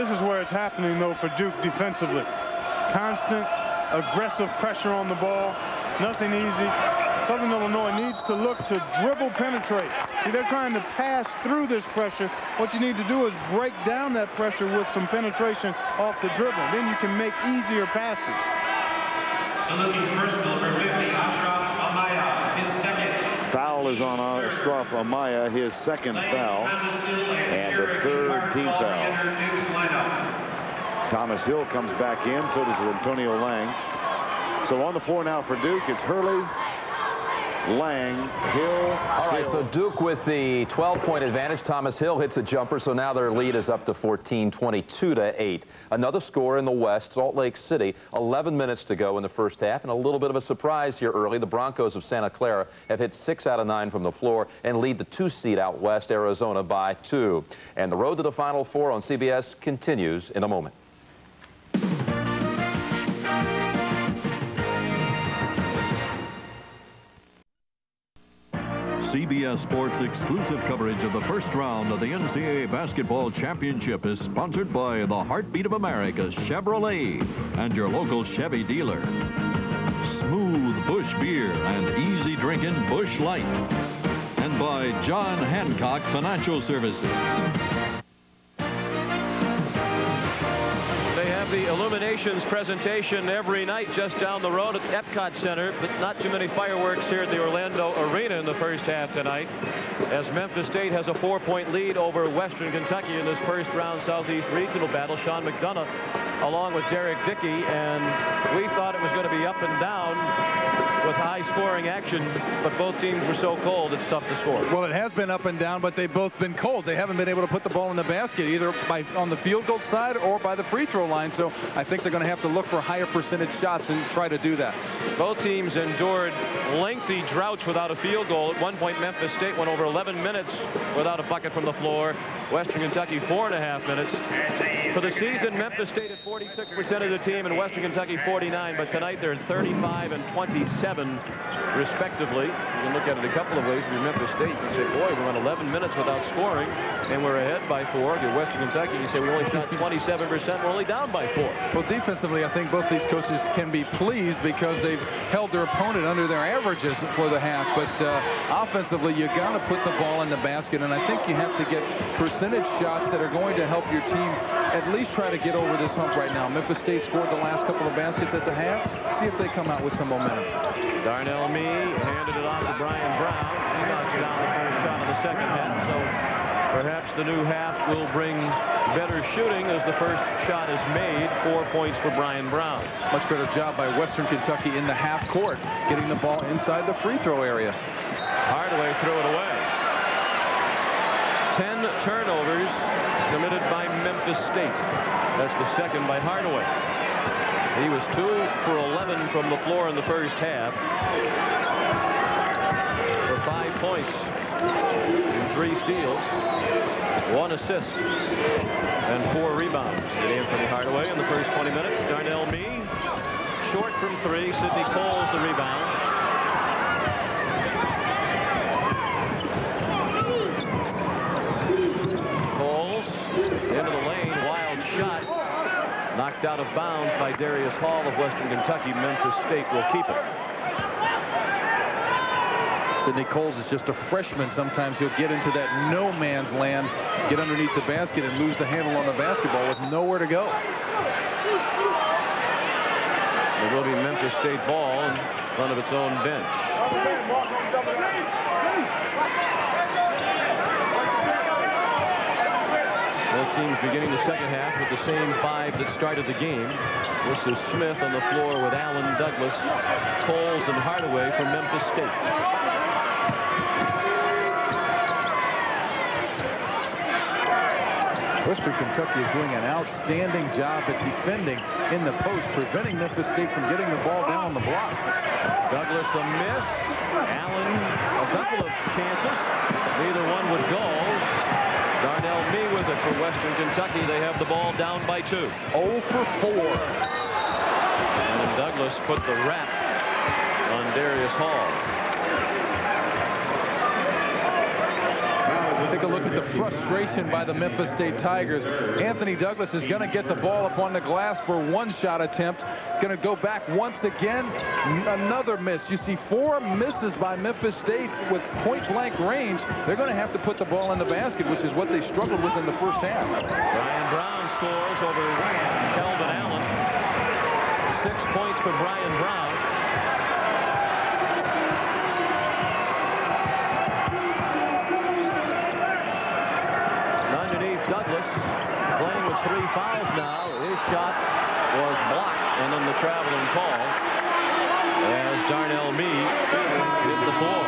is where it's happening, though, for Duke defensively. Constant, aggressive pressure on the ball. Nothing easy. Southern Illinois needs to look to dribble penetrate. See, they're trying to pass through this pressure. What you need to do is break down that pressure with some penetration off the dribble. Then you can make easier passes. Foul is on Ashraf Amaya, his second foul, and the third team foul. Thomas Hill comes back in, so does Antonio Lang. So on the floor now for Duke, it's Hurley, Lang, Hill. All right, so Duke with the 12-point advantage. Thomas Hill hits a jumper, so now their lead is up to 14, 22-8. Another score in the West, Salt Lake City. 11 minutes to go in the first half, and a little bit of a surprise here early. The Broncos of Santa Clara have hit 6 out of 9 from the floor and lead the 2-seed out west, Arizona, by 2. And the road to the Final Four on CBS continues in a moment. CBS Sports exclusive coverage of the first round of the NCAA Basketball Championship is sponsored by the Heartbeat of America's Chevrolet and your local Chevy dealer. Smooth Busch beer and easy drinking Busch Light. And by John Hancock Financial Services. The Illuminations presentation every night just down the road at Epcot Center, but not too many fireworks here at the Orlando Arena in the first half tonight, as Memphis State has a 4-point lead over Western Kentucky in this first round Southeast Regional battle. Sean McDonough along with Derek Dickey, and we thought it was going to be up and down with high scoring action, but both teams were so cold it's tough to score. Well, it has been up and down, but they've both been cold. They haven't been able to put the ball in the basket either by on the field goal side or by the free throw line, so I think they're going to have to look for higher percentage shots and try to do that. Both teams endured lengthy droughts without a field goal. At one point Memphis State went over 11 minutes without a bucket from the floor. Western Kentucky 4.5 minutes. For the season, Memphis State at 46% of the team and Western Kentucky 49%, but tonight they're 35 and 27 respectively. You can look at it a couple of ways. If you're Memphis State, you say, boy, we went 11 minutes without scoring and we're ahead by 4. If you're Western Kentucky, you say we only shot 27%, we're only down by 4. Well, defensively, I think both these coaches can be pleased because they've held their opponent under their averages for the half, but offensively, you got to put the ball in the basket, and I think you have to get percentage shots that are going to help your team at least try to get over this hump right now. Memphis State scored the last couple of baskets at the half. See if they come out with some momentum. Darnell Mee handed it off to Brian Brown. He knocks down the first shot of the second half, so perhaps the new half will bring better shooting as the first shot is made. 4 points for Brian Brown. Much better job by Western Kentucky in the half court, getting the ball inside the free throw area. Hardaway threw it away. 10 turnovers committed by Memphis State. That's the second by Hardaway. He was 2 for 11 from the floor in the first half for 5 points and 3 steals, 1 assist, and 4 rebounds. Anthony Hardaway in the first 20 minutes. Darnell Mee short from 3. Sidney Coles the rebound. Coles into the lane, wild shot. Knocked out of bounds by Darius Hall of Western Kentucky. Memphis State will keep it. Sidney Coles is just a freshman. Sometimes he'll get into that no man's land, get underneath the basket, and lose the handle on the basketball with nowhere to go. It will be Memphis State ball in front of its own bench. Both teams beginning the second half with the same 5 that started the game. This is Smith on the floor with Allen, Douglas, Coles, and Hardaway from Memphis State. Western Kentucky is doing an outstanding job at defending in the post, preventing Memphis State from getting the ball down the block. Douglas a miss. Allen a couple of chances. Neither one would go. Darnell Mee with it for Western Kentucky. They have the ball down by 2. 0 for 4. And Douglas put the wrap on Darius Hall. Now take a look at the frustration by the Memphis State Tigers. Anthony Douglas is going to get the ball up on the glass for 1 shot attempt. Going to go back once again. Another miss. You see 4 misses by Memphis State with point-blank range. They're going to have to put the ball in the basket, which is what they struggled with in the first half. Brian Brown scores over Kelvin Allen. 6 points for Brian Brown. Underneath Douglas, playing with 3 fouls now. His shot was blocked, and then the traveling call as Darnell Mee hit the floor.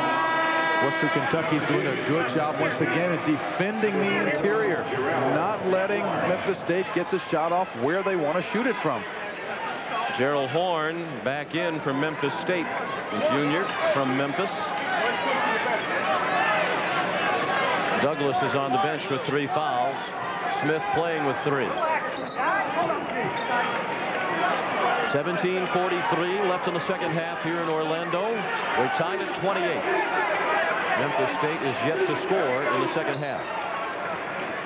Western Kentucky's doing a good job once again at defending the interior, not letting Memphis State get the shot off where they want to shoot it from. Gerald Horn back in from Memphis State, the junior from Memphis. Douglas is on the bench with 3 fouls. Smith playing with 3. 17:43 left in the second half here in Orlando. They're tied at 28. Memphis State is yet to score in the second half.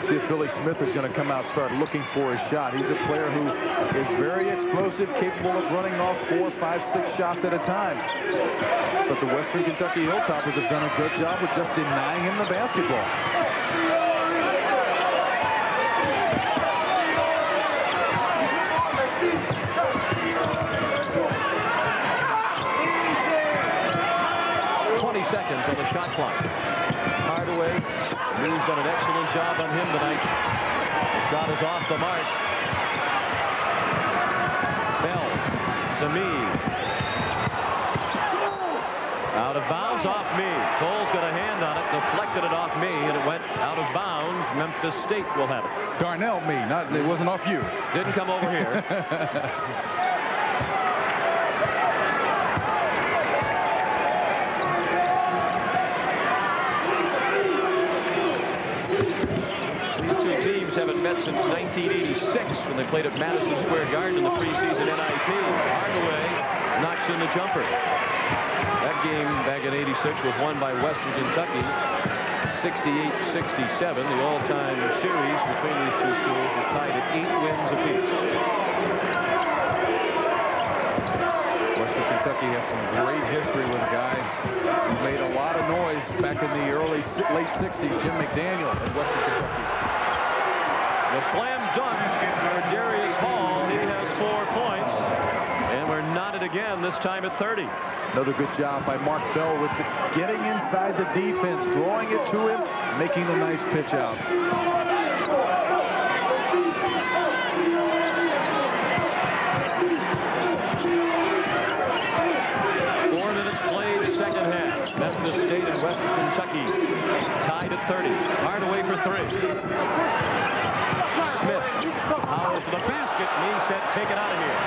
See if Billy Smith is going to come out and start looking for his shot. He's a player who is very explosive, capable of running off 4, 5, 6 shots at a time. But the Western Kentucky Hilltoppers have done a good job with just denying him the basketball. Seconds on the shot clock. Hardaway, Mee's done an excellent job on him tonight. The shot is off the mark. Bell to Mee. Out of bounds off Mee. Coles got a hand on it, deflected it off Mee, and it went out of bounds. Memphis State will have it. Darnell Mee, not, it wasn't off you. Didn't come over here. Haven't met since 1986 when they played at Madison Square Garden in the preseason NIT. Hardaway knocks in the jumper. That game back in '86 was won by Western Kentucky, 68-67. The all-time series between these two schools is tied at 8 wins apiece. Western Kentucky has some great history with a guy who made a lot of noise back in the early, late '60s, Jim McDaniel at Western Kentucky. The slam dunk for Darius Hall. He has 4 points. And we're knotted again, this time at 30. Another good job by Mark Bell with getting inside the defense, drawing it to him, making a nice pitch out. Memphis State and Western Kentucky tied at 30. Hardaway for 3. Smith powers the basket. Mee said, "Take it out of here."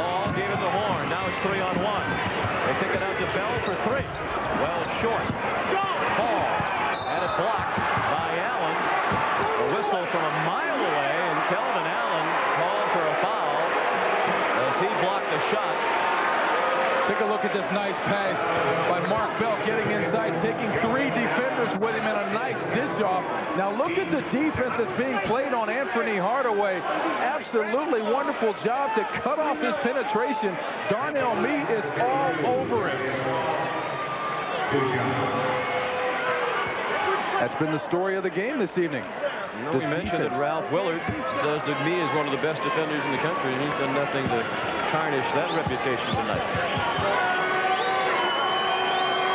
Hall gave it to Horn. Now it's 3-on-1. They kick it out to Bell for 3. Well short. Hall, and it's blocked by Allen. A whistle from a mile away, and Kelvin Allen called for a foul as he blocked the shot. Take a look at this nice pass by Mark Bell, getting inside, taking 3 defenders with him in a nice dish off. Now look at the defense that's being played on Anthony Hardaway. Absolutely wonderful job to cut off his penetration. Darnell Mee is all over it. That's been the story of the game this evening. You know, we mentioned that Ralph Willard says that Mee is one of the best defenders in the country, and he's done nothing to tarnish that reputation tonight.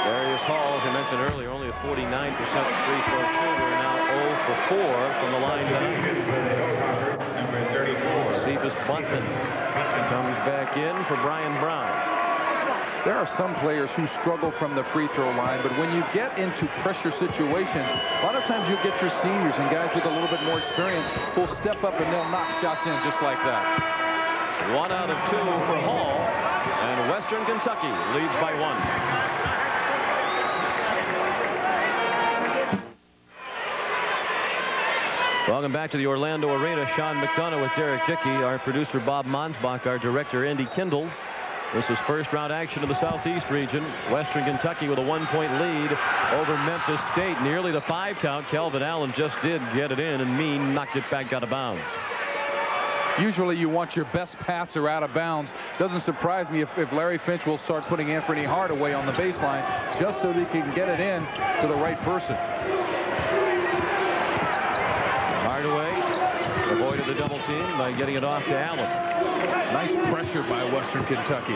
Darius Hall, as I mentioned earlier, only a 49% free-throw shooter, now 0 for 4 from the line down. Cephas Bunton comes back in for Brian Brown. There are some players who struggle from the free throw line, but when you get into pressure situations, a lot of times you'll get your seniors and guys with a little bit more experience who'll step up and they'll knock shots in just like that. 1 out of 2 for Hall, and Western Kentucky leads by 1. Welcome back to the Orlando Arena. Sean McDonough with Derek Dickey, our producer Bob Monsbach, our director Andy Kindle. This is first-round action of the Southeast region. Western Kentucky with a 1-point lead over Memphis State. Nearly the 5-count. Kelvin Allen just did get it in, and Mee knocked it back out of bounds. Usually you want your best passer out of bounds. Doesn't surprise me if Larry Finch will start putting Anthony Hardaway on the baseline just so they can get it in to the right person. Hardaway avoided the double team by getting it off to Allen. Nice pressure by Western Kentucky.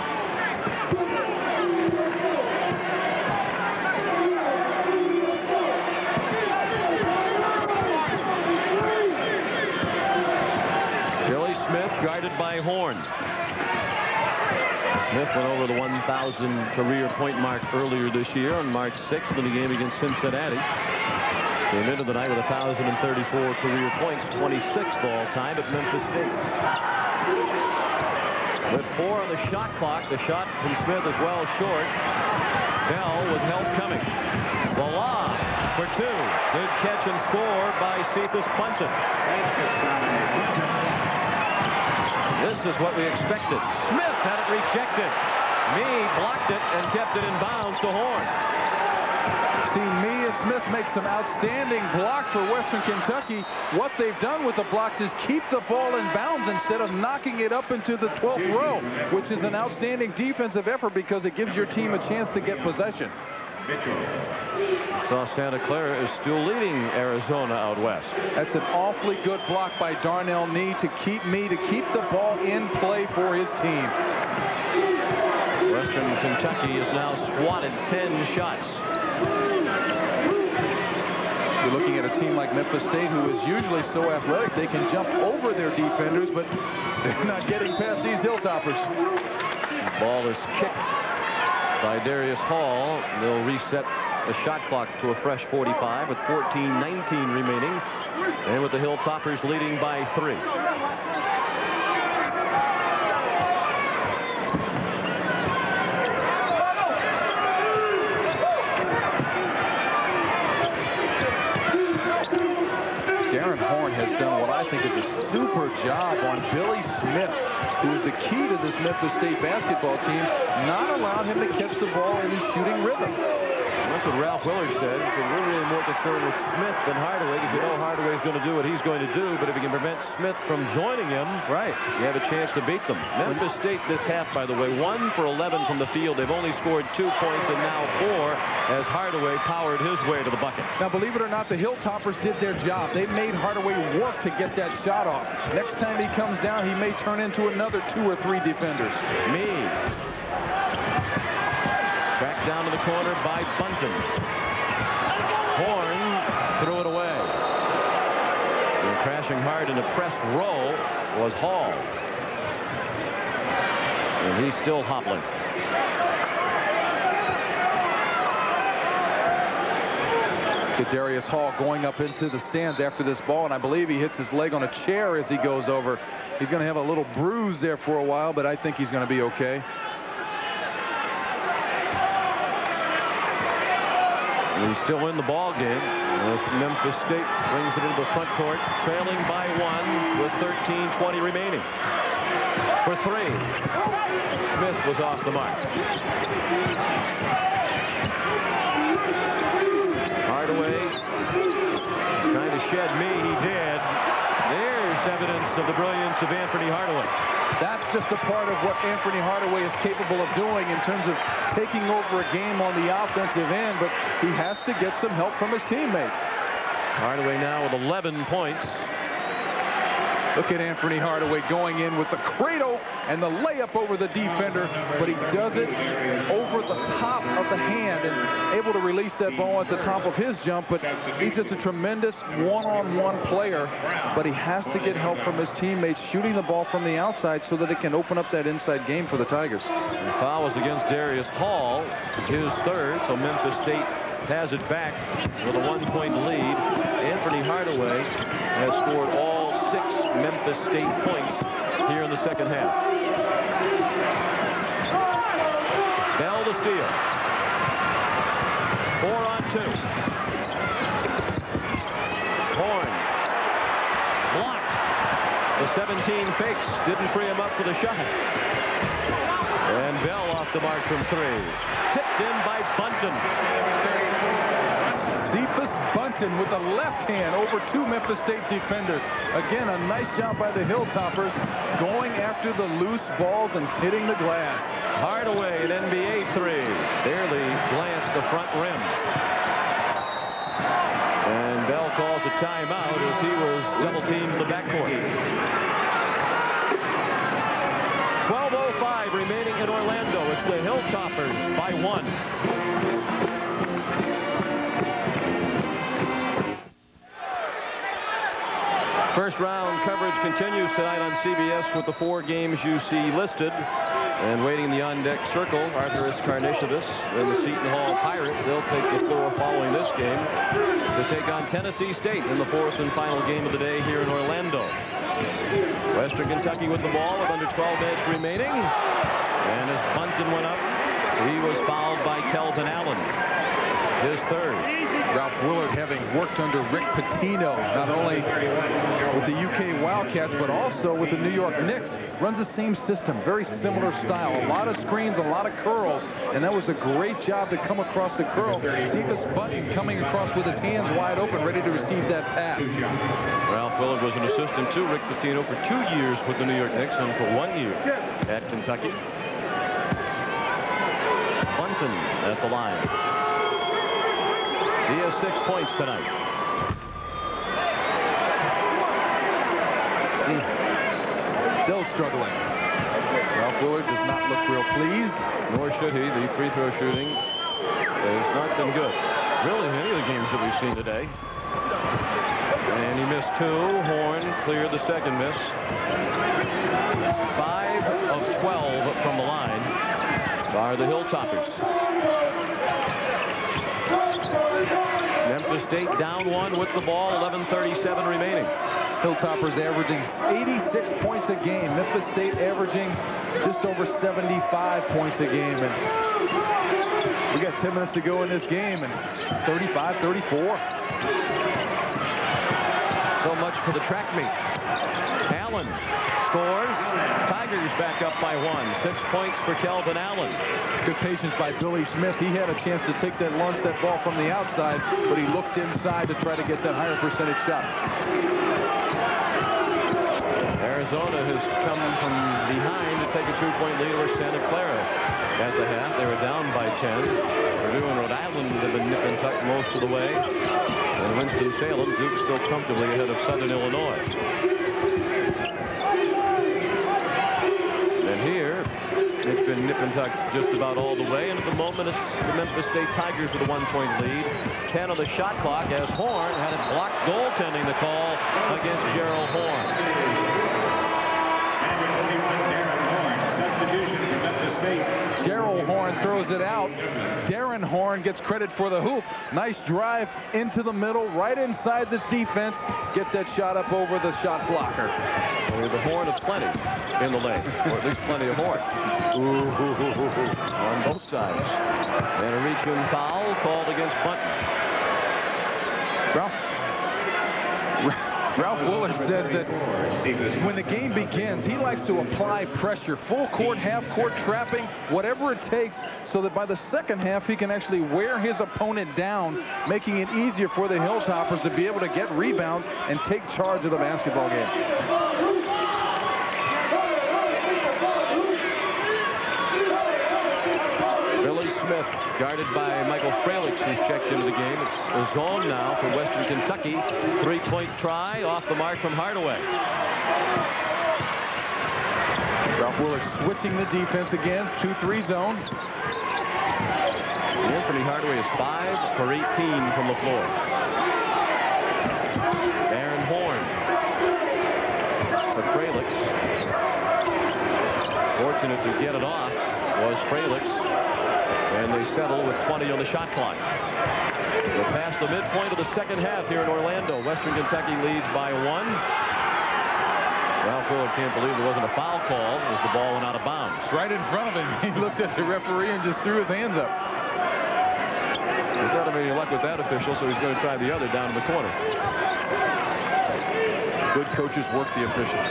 Billy Smith guarded by Horn. Smith went over the 1,000 career point mark earlier this year on March 6th in the game against Cincinnati. Came into the night with 1,034 career points, 26th all-time at Memphis State. With 4 on the shot clock, the shot from Smith is well short. Bell with help coming. Voila for 2. Good catch and score by Cephas Bunton. This is what we expected. Smith had it rejected. Mee blocked it and kept it in bounds to Horn. See, Mee and Smith make some outstanding blocks for Western Kentucky. What they've done with the blocks is keep the ball in bounds instead of knocking it up into the 12th row, which is an outstanding defensive effort because it gives your team a chance to get possession. So Santa Clara is still leading Arizona out west. That's an awfully good block by Darnell Mee to keep the ball in play for his team. Western Kentucky is now swatted 10 shots. You're looking at a team like Memphis State, who is usually so athletic they can jump over their defenders, but they're not getting past these Hilltoppers. The ball is kicked by Darius Hall. They'll reset the shot clock to a fresh 45 with 14:19 remaining, and with the Hilltoppers leading by 3. Darrin Horn has done what I think is a super job on Billy Smith, who is the key to this Memphis State basketball team, not allowing him to catch the ball in his shooting rhythm. That's what Ralph Willard said. He said, we're really more concerned with Smith than Hardaway, because you know Hardaway's going to do what he's going to do, but if he can prevent Smith from joining him, right, you have a chance to beat them. Memphis State this half, by the way, 1 for 11 from the field. They've only scored 2 points and now 4 as Hardaway powered his way to the bucket. Now, believe it or not, the Hilltoppers did their job. They made Hardaway work to get that shot off. Next time he comes down, he may turn into another 2 or 3 defenders. Mee. Tracked down to the corner by Bunton. Horn threw it away. And crashing hard in a pressed roll was Hall. And he's still hobbling. Darius Hall going up into the stands after this ball, and I believe he hits his leg on a chair as he goes over. He's going to have a little bruise there for a while, but I think he's going to be okay. He's still in the ball game as Memphis State brings it into the front court, trailing by 1 with 13:20 remaining. For 3, Smith was off the mark. Hardaway trying to shed me, he did. There's evidence of the brilliance of Anthony Hardaway. That's just a part of what Anthony Hardaway is capable of doing in terms of taking over a game on the offensive end, but he has to get some help from his teammates. Hardaway now with 11 points. Look at Anthony Hardaway going in with the cradle and the layup over the defender, but he does it over the top of the hand and able to release that ball at the top of his jump. But he's just a tremendous one-on-one player, but he has to get help from his teammates shooting the ball from the outside so that it can open up that inside game for the Tigers. The foul was against Darius Hall, his 3rd, so Memphis State has it back with a 1-point lead. Anthony Hardaway has scored all 6 Memphis State points here in the second half. Bell to steal. 4 on 2. Horn. Blocked. The 17 fakes. Didn't free him up for the shot. And Bell off the mark from 3. Tipped in by Bunton. Cephas Bunton with the left hand over 2 Memphis State defenders. Again, a nice job by the Hilltoppers going after the loose balls and hitting the glass. Hardaway, an NBA 3. Barely glanced the front rim. And Bell calls a timeout as he was double-teamed in the backcourt. 12:05 remaining in Orlando. It's the Hilltoppers by 1. First round coverage continues tonight on CBS with the 4 games you see listed. And waiting in the on-deck circle, Arthur Escarnicious and the Seton Hall Pirates. They'll take the floor following this game to take on Tennessee State in the 4th and final game of the day here in Orlando. Western Kentucky with the ball with under 12 minutes remaining. And as Bunton went up, he was fouled by Kelvin Allen. His 3rd. Ralph Willard, having worked under Rick Pitino, not only with the UK Wildcats, but also with the New York Knicks, runs the same system, very similar style. A lot of screens, a lot of curls, and that was a great job to come across the curl. Cephas Bunton coming across with his hands wide open, ready to receive that pass. Ralph Willard was an assistant to Rick Pitino for 2 years with the New York Knicks and for 1 year at Kentucky. Bunton at the line. He has 6 points tonight. Still struggling. Ralph Willard does not look real pleased, nor should he. The free throw shooting has not been good, really, in any of the games that we've seen today. And he missed 2. Horn cleared the second miss. 5 of 12 from the line. are the Hilltoppers. Memphis State down one with the ball, 11:37 remaining. Hilltoppers averaging 86 points a game. Memphis State averaging just over 75 points a game. And we got 10 minutes to go in this game, and 35-34. So much for the track meet. Allen scores. Tigers back up by one. 6 points for Kelvin Allen. Good patience by Billy Smith. He had a chance to take that launch, that ball from the outside, but he looked inside to try to get that higher percentage shot. Arizona has come from behind to take a two-point lead over Santa Clara. At the half, they were down by 10. Purdue and Rhode Island have been nip and tuck most of the way. And Winston-Salem, Duke still comfortably ahead of Southern Illinois. And here, it's been nip and tuck just about all the way. And at the moment, it's the Memphis State Tigers with a one-point lead. 10 on the shot clock as Horn had it blocked, goaltending the call against Gerald Horn. And it will be one Darrin Horn, substitution for Memphis State. Gerald Horn throws it out. Darrin Horn gets credit for the hoop. Nice drive into the middle, right inside the defense. Get that shot up over the shot blocker. Well, the horn of plenty in the lane, or at least plenty of horn. On both sides. And a reach-in foul called against Bunton. Ralph Willard says that when the game begins, he likes to apply pressure, full court, half court, trapping, whatever it takes, so that by the second half he can actually wear his opponent down, making it easier for the Hilltoppers to be able to get rebounds and take charge of the basketball game. Billy Smith guarded by Michael Fralix, who's checked into the game. It's a zone now for Western Kentucky. Three-point try off the mark from Hardaway. Ralph Willard switching the defense again. 2-3 zone. Anthony Hardaway is 5 for 18 from the floor. Darrin Horn for Fralix. Fortunate to get it off was Fralix. And they settle with 20 on the shot clock. We're past the midpoint of the second half here in Orlando. Western Kentucky leads by one. Ralph Willard can't believe there wasn't a foul call as the ball went out of bounds. Right in front of him. He looked at the referee and just threw his hands up. He's not having any luck with that official, so he's going to try the other down in the corner. Good coaches work the officials.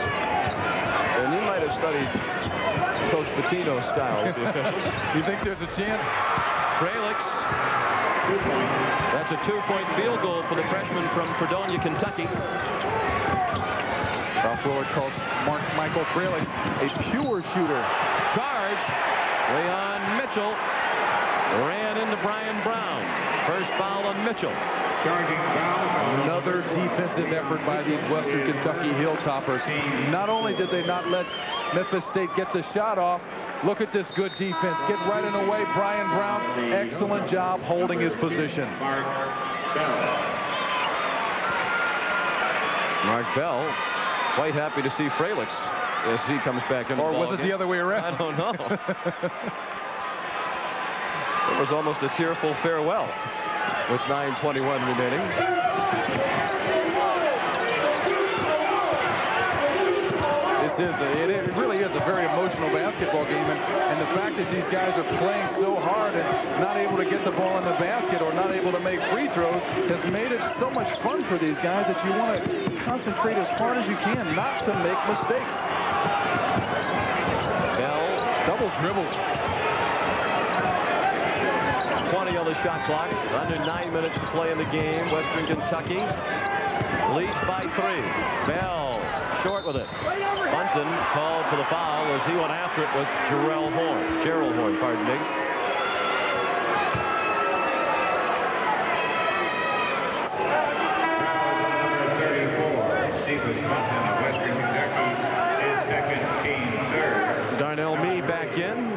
And he might have studied Coach Pitino style. You think there's a chance? Fralix. That's a two-point field goal for the freshman from Fredonia, Kentucky. Ralph Willard calls Michael Fralix a pure shooter. Charge. Leon Mitchell ran into Brian Brown. First foul on Mitchell. Another defensive effort by these Western Kentucky Hilltoppers. Not only did they not let Memphis State get the shot off, look at this good defense. Get right in the way, Brian Brown. Excellent job holding his position. Mark Bell, quite happy to see Fralix as he comes back in the ball. Or was it the other way around? I don't know. It was almost a tearful farewell with 9:21 remaining. It really is a very emotional basketball game, and the fact that these guys are playing so hard and not able to get the ball in the basket or not able to make free throws has made it so much fun for these guys that you want to concentrate as hard as you can not to make mistakes. Bell double dribble. 20 on the shot clock. Under 9 minutes to play in the game. Western Kentucky leads by 3. Bell short with it. Bunton called for the foul as he went after it with Gerald Horn, pardon me. Cephas Bunton of Western Kentucky is second, team third. Darnell Mee back in,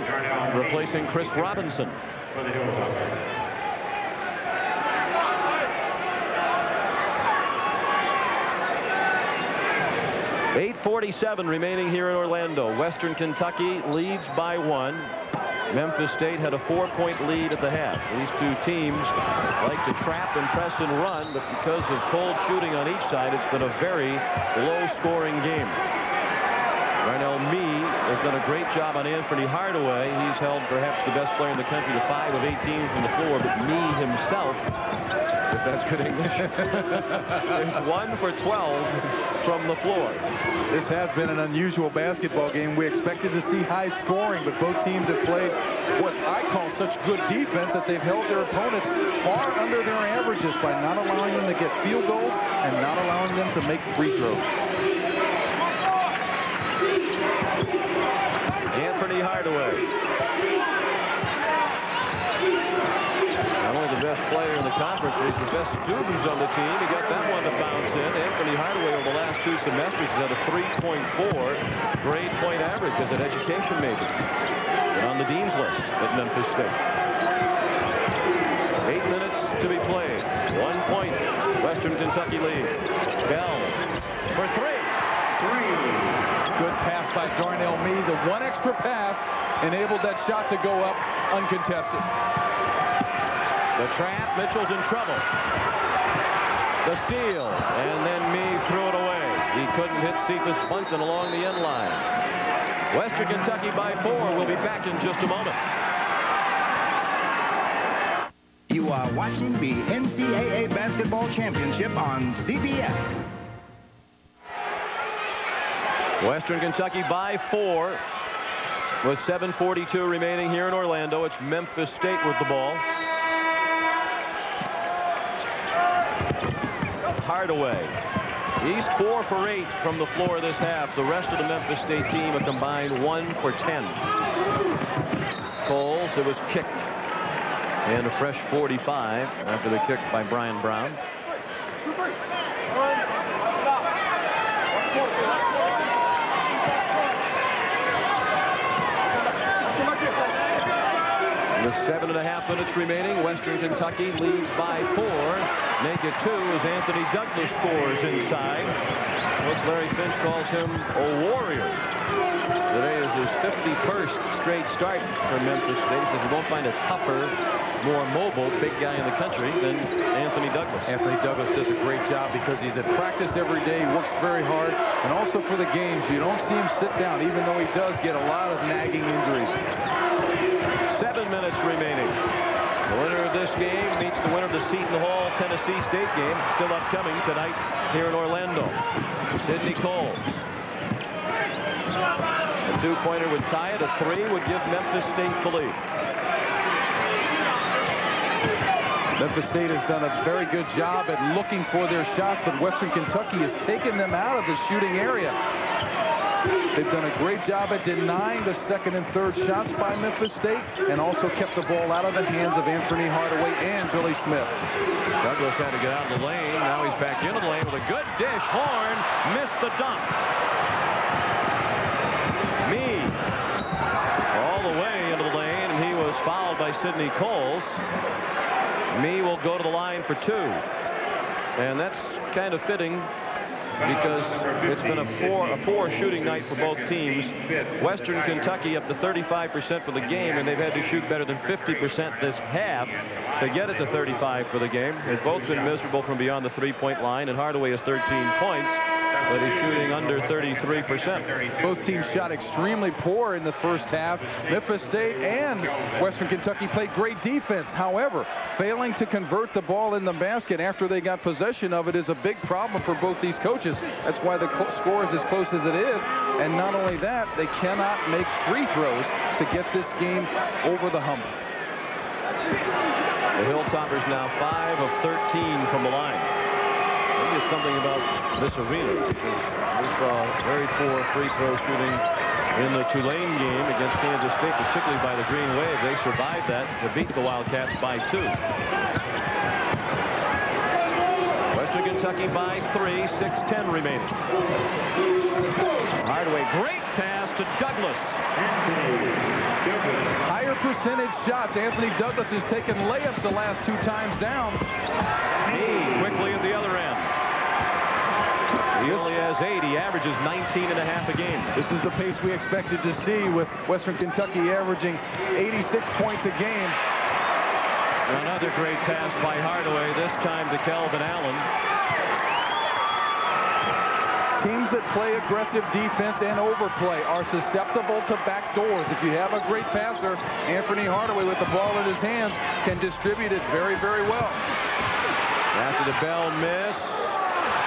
replacing Chris Robinson. For the Hilltoppers. .47 remaining here in Orlando. Western Kentucky leads by 1. Memphis State had a 4-point lead at the half. These two teams like to trap and press and run, but because of cold shooting on each side, it's been a very low-scoring game. Darnell Mee has done a great job on Anthony Hardaway. He's held perhaps the best player in the country to 5 of 18 from the floor, but Mee himself, if that's good English, is 1 for 12 from the floor. This has been an unusual basketball game. We expected to see high scoring, but both teams have played what I call such good defense that they've held their opponents far under their averages by not allowing them to get field goals and not allowing them to make free throws. Anthony Hardaway, not only the best player in the conference, but he's the best student on the team. He got that one to bounce in. Anthony Hardaway over the last 2 semesters has had a 3.4 grade point average as an education major, and on the dean's list at Memphis State. 8 minutes to be played. 1 point. Western Kentucky leads. Bell for three. Good pass by Darnell Mee. The one extra pass enabled that shot to go up uncontested. The trap. Mitchell's in trouble. The steal. And then Mee threw it away. He couldn't hit Cephas Bunton along the end line. Western Kentucky by 4. We'll be back in just a moment. You are watching the NCAA Basketball Championship on CBS. Western Kentucky by 4 with 7:42 remaining here in Orlando. It's Memphis State with the ball. Hardaway. He's 4 for 8 from the floor this half. The rest of the Memphis State team a combined 1 for 10. Coles, it was kicked. And a fresh 45 after the kick by Brian Brown. With 7.5 minutes remaining, Western Kentucky leads by 4. Make it 2 as Anthony Douglas scores inside. Coach Larry Finch calls him a warrior. Today is his 51st straight start for Memphis State. Says you won't find a tougher, more mobile big guy in the country than Anthony Douglas. Anthony Douglas does a great job because he's at practice every day, works very hard, and also for the games you don't see him sit down, even though he does get a lot of nagging injuries. 7 minutes remaining. The winner of this game meets the winner of the Seton Hall Tennessee State game, still upcoming tonight here in Orlando. Sidney Coles. A 2-pointer would tie it. A 3 would give Memphis State the lead. Memphis State has done a very good job at looking for their shots, but Western Kentucky has taken them out of the shooting area. They've done a great job at denying the second and third shots by Memphis State and also kept the ball out of the hands of Anthony Hardaway and Billy Smith. Douglas had to get out of the lane. Now he's back into the lane with a good dish. Horn missed the dunk. Mee all the way into the lane, and he was fouled by Sidney Coles. Mee will go to the line for 2. And that's kind of fitting, because it's been a poor shooting night for both teams. Western Kentucky up to 35% for the game, and they've had to shoot better than 50% this half to get it to 35 for the game. They've both been miserable from beyond the three-point line, and Hardaway has 13 points, but he's shooting under 33%. Both teams shot extremely poor in the first half. Memphis State and Western Kentucky played great defense. However, failing to convert the ball in the basket after they got possession of it is a big problem for both these coaches. That's why the score is as close as it is. And not only that, they cannot make free throws to get this game over the hump. The Hilltoppers now 5 of 13 from the line. Maybe it's something about this arena. We saw very poor free-throw shooting in the Tulane game against Kansas State, particularly by the Green Wave. They survived that to beat the Wildcats by 2. Western Kentucky by 3, 6:10 remaining. Hardaway, great pass to Douglas. Higher percentage shots. Anthony Douglas has taken layups the last 2 times down. Quickly at the other end. He only has 8. He averages 19 and a half a game. This is the pace we expected to see with Western Kentucky averaging 86 points a game. Another great pass by Hardaway, this time to Kelvin Allen. Teams that play aggressive defense and overplay are susceptible to back doors. If you have a great passer, Anthony Hardaway with the ball in his hands can distribute it very, very well. After the Bell miss,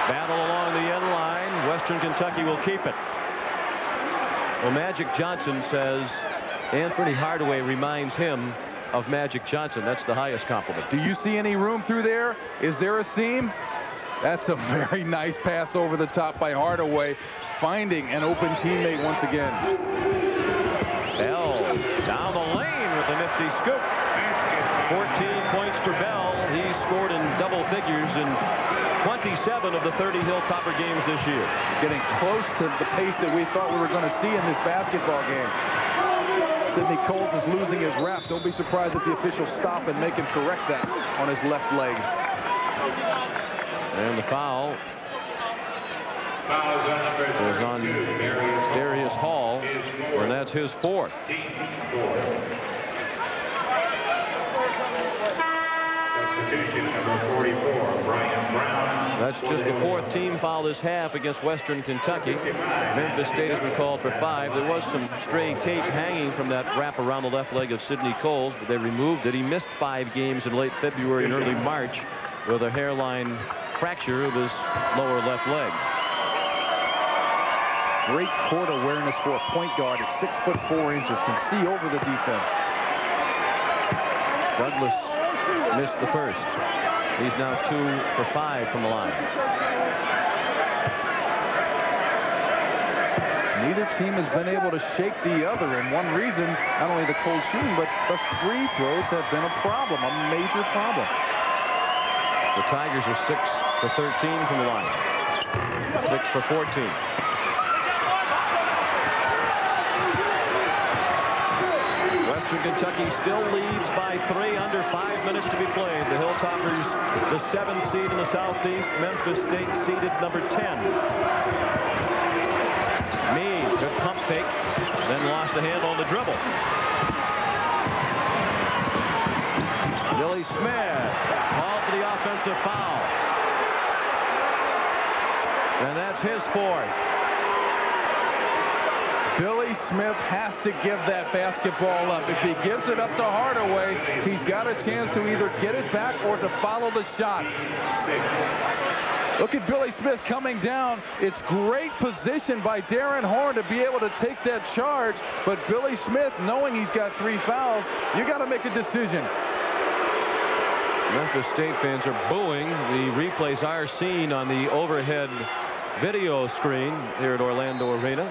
battle along the end line. Western Kentucky will keep it. Well, Magic Johnson says Anthony Hardaway reminds him of Magic Johnson. That's the highest compliment. Do you see any room through there? Is there a seam? That's a very nice pass over the top by Hardaway, finding an open teammate once again. Bell down the lane with a nifty scoop. 14 points for Bell. He scored in double figures in 27 of the 30 Hilltopper games this year. Getting close to the pace that we thought we were going to see in this basketball game. Sidney Coles is losing his wrap. Don't be surprised if the officials stop and make him correct that on his left leg. And the foul was on Darius Hall, and that's his 4th. Substitution number 44, Brian Brown. That's just the 4th team foul this half against Western Kentucky. Memphis State has been called for 5. There was some stray tape hanging from that wrap around the left leg of Sidney Coles, but they removed it. He missed 5 games in late February and early March with a hairline fracture of his lower left leg. Great court awareness for a point guard at 6'4", can see over the defense. Douglas missed the first. He's now 2 for 5 from the line. Neither team has been able to shake the other, and one reason, not only the cold shooting, but the free throws have been a problem, a major problem. The Tigers are 6 for 13 from the line. 6 for 14. Western Kentucky still leads by 3, under 5 minutes to be played. The Hilltoppers, the 7th seed in the Southeast. Memphis State seeded number 10. Mee took pump fake, then lost a hand on the dribble. Billy Smith. The offensive foul, and that's his 4th. Billy Smith has to give that basketball up. If he gives it up to Hardaway, he's got a chance to either get it back or to follow the shot. Look at Billy Smith coming down. It's great position by Darrin Horn to be able to take that charge, but Billy Smith, knowing he's got 3 fouls, you got to make a decision. Memphis State fans are booing. The replays are seen on the overhead video screen here at Orlando Arena.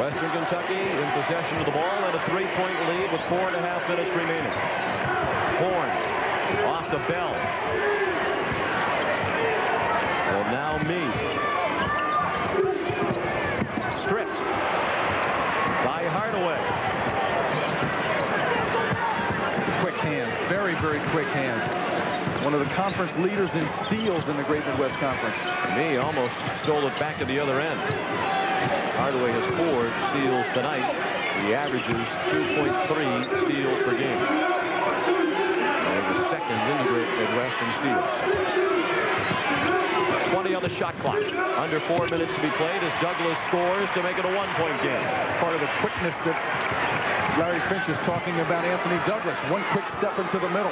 Western Kentucky in possession of the ball and a 3-point lead with 4.5 minutes remaining. Horn off the Bell. Well, now Mee. Stripped by Hardaway. Very, very quick hands. One of the conference leaders in steals in the Great Midwest Conference. Mee almost stole it back to the other end. Hardaway has 4 steals tonight. He averages 2.3 steals per game. And the 2nd in the Great Midwest in steals. 20 on the shot clock. Under 4 minutes to be played as Douglas scores to make it a 1-point game. Part of the quickness that Larry Finch is talking about Anthony Douglas. One quick step into the middle.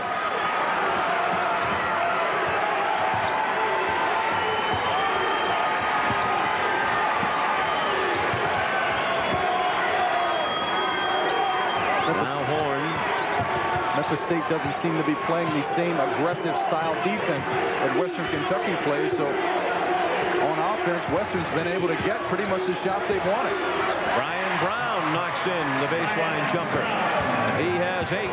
Now Horn. Memphis State doesn't seem to be playing the same aggressive style defense that Western Kentucky plays, so on offense, Western's been able to get pretty much the shots they've wanted. Brian Brown knocks in the baseline jumper. He has 8.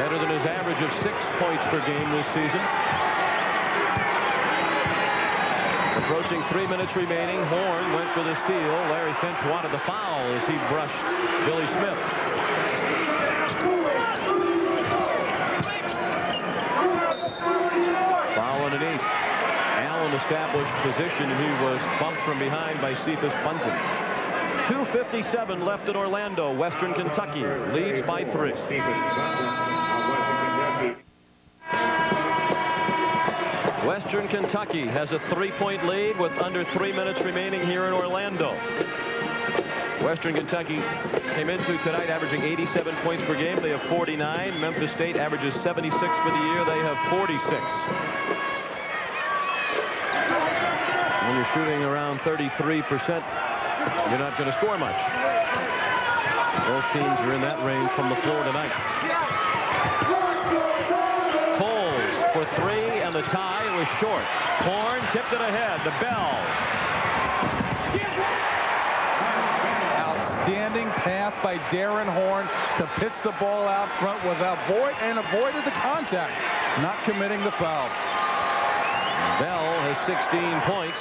Better than his average of 6 points per game this season. Approaching 3 minutes remaining. Horn went for the steal. Larry Finch wanted the foul as he brushed Billy Smith. established position, and he was bumped from behind by Cephas Bunton. 2:57 left in Orlando. Western Kentucky leads by 3. Western Kentucky has a three-point lead with under 3 minutes remaining here in Orlando. Western Kentucky came into tonight averaging 87 points per game. They have 49. Memphis State averages 76 for the year. They have 46. When you're shooting around 33%, you're not going to score much. Both teams are in that range from the floor tonight. Coles for three, and the tie was short. Horn tipped it ahead to Bell. Outstanding pass by Darrin Horn to pitch the ball out front without void, and avoided the contact, not committing the foul. Bell has 16 points.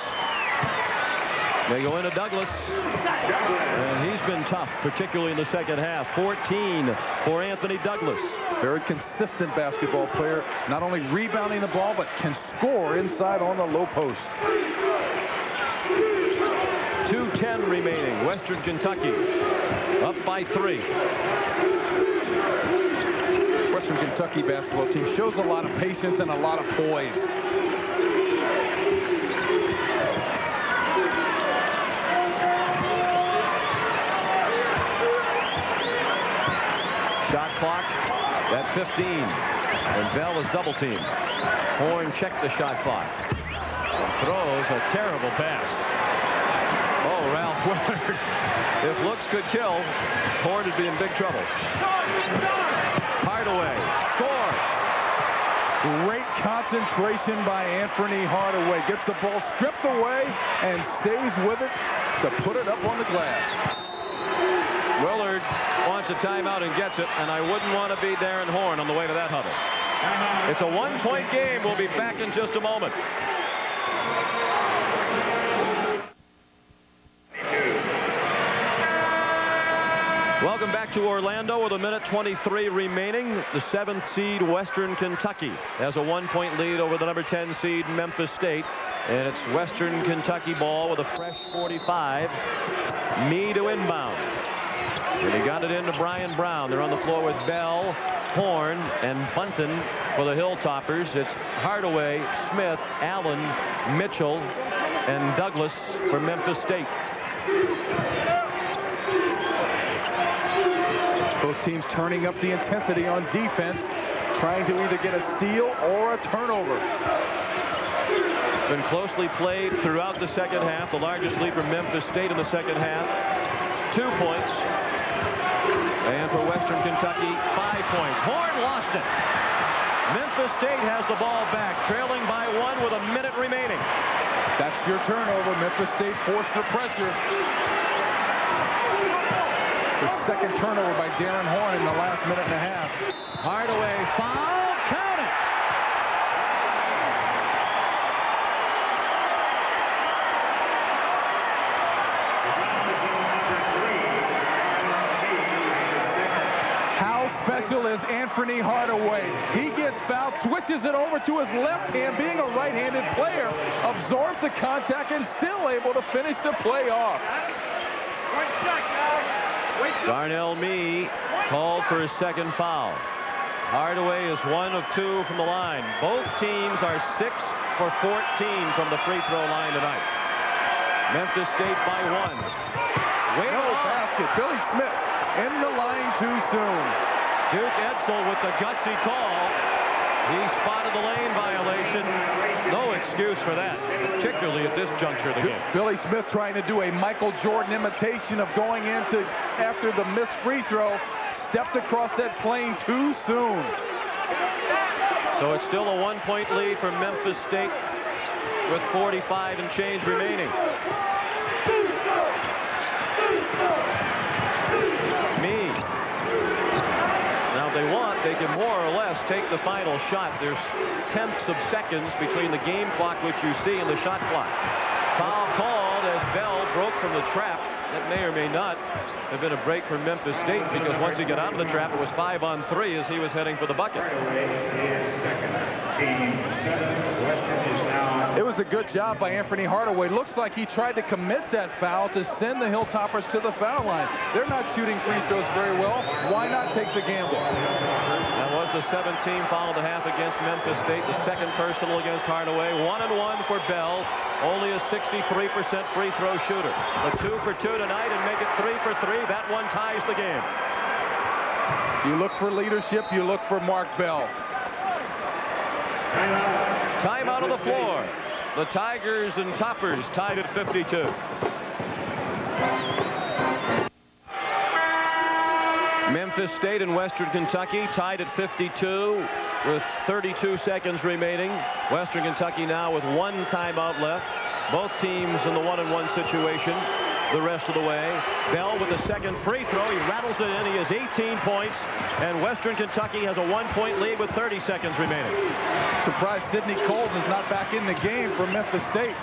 They go into Douglas, and he's been tough, particularly in the second half. 14 for Anthony Douglas. Very consistent basketball player, not only rebounding the ball, but can score inside on the low post. 2:10 remaining. Western Kentucky up by 3. Western Kentucky basketball team shows a lot of patience and a lot of poise. Shot clock at 15, and Bell is double teamed. Horn checked the shot clock. Throws a terrible pass. Oh, Ralph Willard. If looks could kill, Horn would be in big trouble. Hardaway scores. Great concentration by Anthony Hardaway. Gets the ball stripped away and stays with it to put it up on the glass. Willard wants a timeout and gets it, and I wouldn't want to be Darrin Horn on the way to that huddle. It's a one-point game. We'll be back in just a moment. Welcome back to Orlando with 1:23 remaining. The 7th seed Western Kentucky has a one-point lead over the number 10 seed Memphis State, and it's Western Kentucky ball with a fresh 45. Mee to inbound. And he got it into Brian Brown. They're on the floor with Bell, Horn, and Bunton for the Hilltoppers. It's Hardaway, Smith, Allen, Mitchell, and Douglas for Memphis State. Both teams turning up the intensity on defense, trying to either get a steal or a turnover. It's been closely played throughout the second half. The largest lead for Memphis State in the second half, 2 points. And for Western Kentucky, 5 points. Horn lost it. Memphis State has the ball back, trailing by 1 with a minute remaining. That's your turnover. Memphis State forced the pressure. The second turnover by Darrin Horn in the last minute and a half. Hardaway foul. Count it. Special is Anthony Hardaway. He gets fouled, switches it over to his left hand. Being a right-handed player, absorbs the contact and still able to finish the play off. Darnell Mee called for his second foul. Hardaway is 1 of 2 from the line. Both teams are 6 for 14 from the free throw line tonight. Memphis State by 1. No basket. Billy Smith in the line too soon. Duke Edsel with the gutsy call. He spotted the lane violation. No excuse for that, particularly at this juncture of the game. Billy Smith trying to do a Michael Jordan imitation of going into after the missed free throw. Stepped across that plane too soon. So it's still a one-point lead for Memphis State with 45 and change remaining. They want, they can more or less take the final shot. There's tenths of seconds between the game clock, which you see, and the shot clock. Foul called as Bell broke from the trap That may or may not have been a break for Memphis State, because once he got out of the trap, it was 5-on-3 as he was heading for the bucket. It was a good job by Anthony Hardaway. Looks like he tried to commit that foul to send the Hilltoppers to the foul line. They're not shooting free throws very well. Why not take the gamble? That was the 17th foul of the half against Memphis State, the second personal against Hardaway. 1-and-1 for Bell. Only a 63% free throw shooter. A 2 for 2 tonight, and make it 3 for 3. That one ties the game. You look for leadership. You look for Mark Bell. Time out on the floor. The Tigers and Toppers tied at 52. Memphis State and Western Kentucky tied at 52 with 32 seconds remaining. Western Kentucky now with one timeout left. Both teams in the 1-on-1 situation the rest of the way. Bell with the second free throw. He rattles it in. He has 18 points, and Western Kentucky has a 1-point lead with 30 seconds remaining. Surprised Sidney Coles is not back in the game for Memphis State.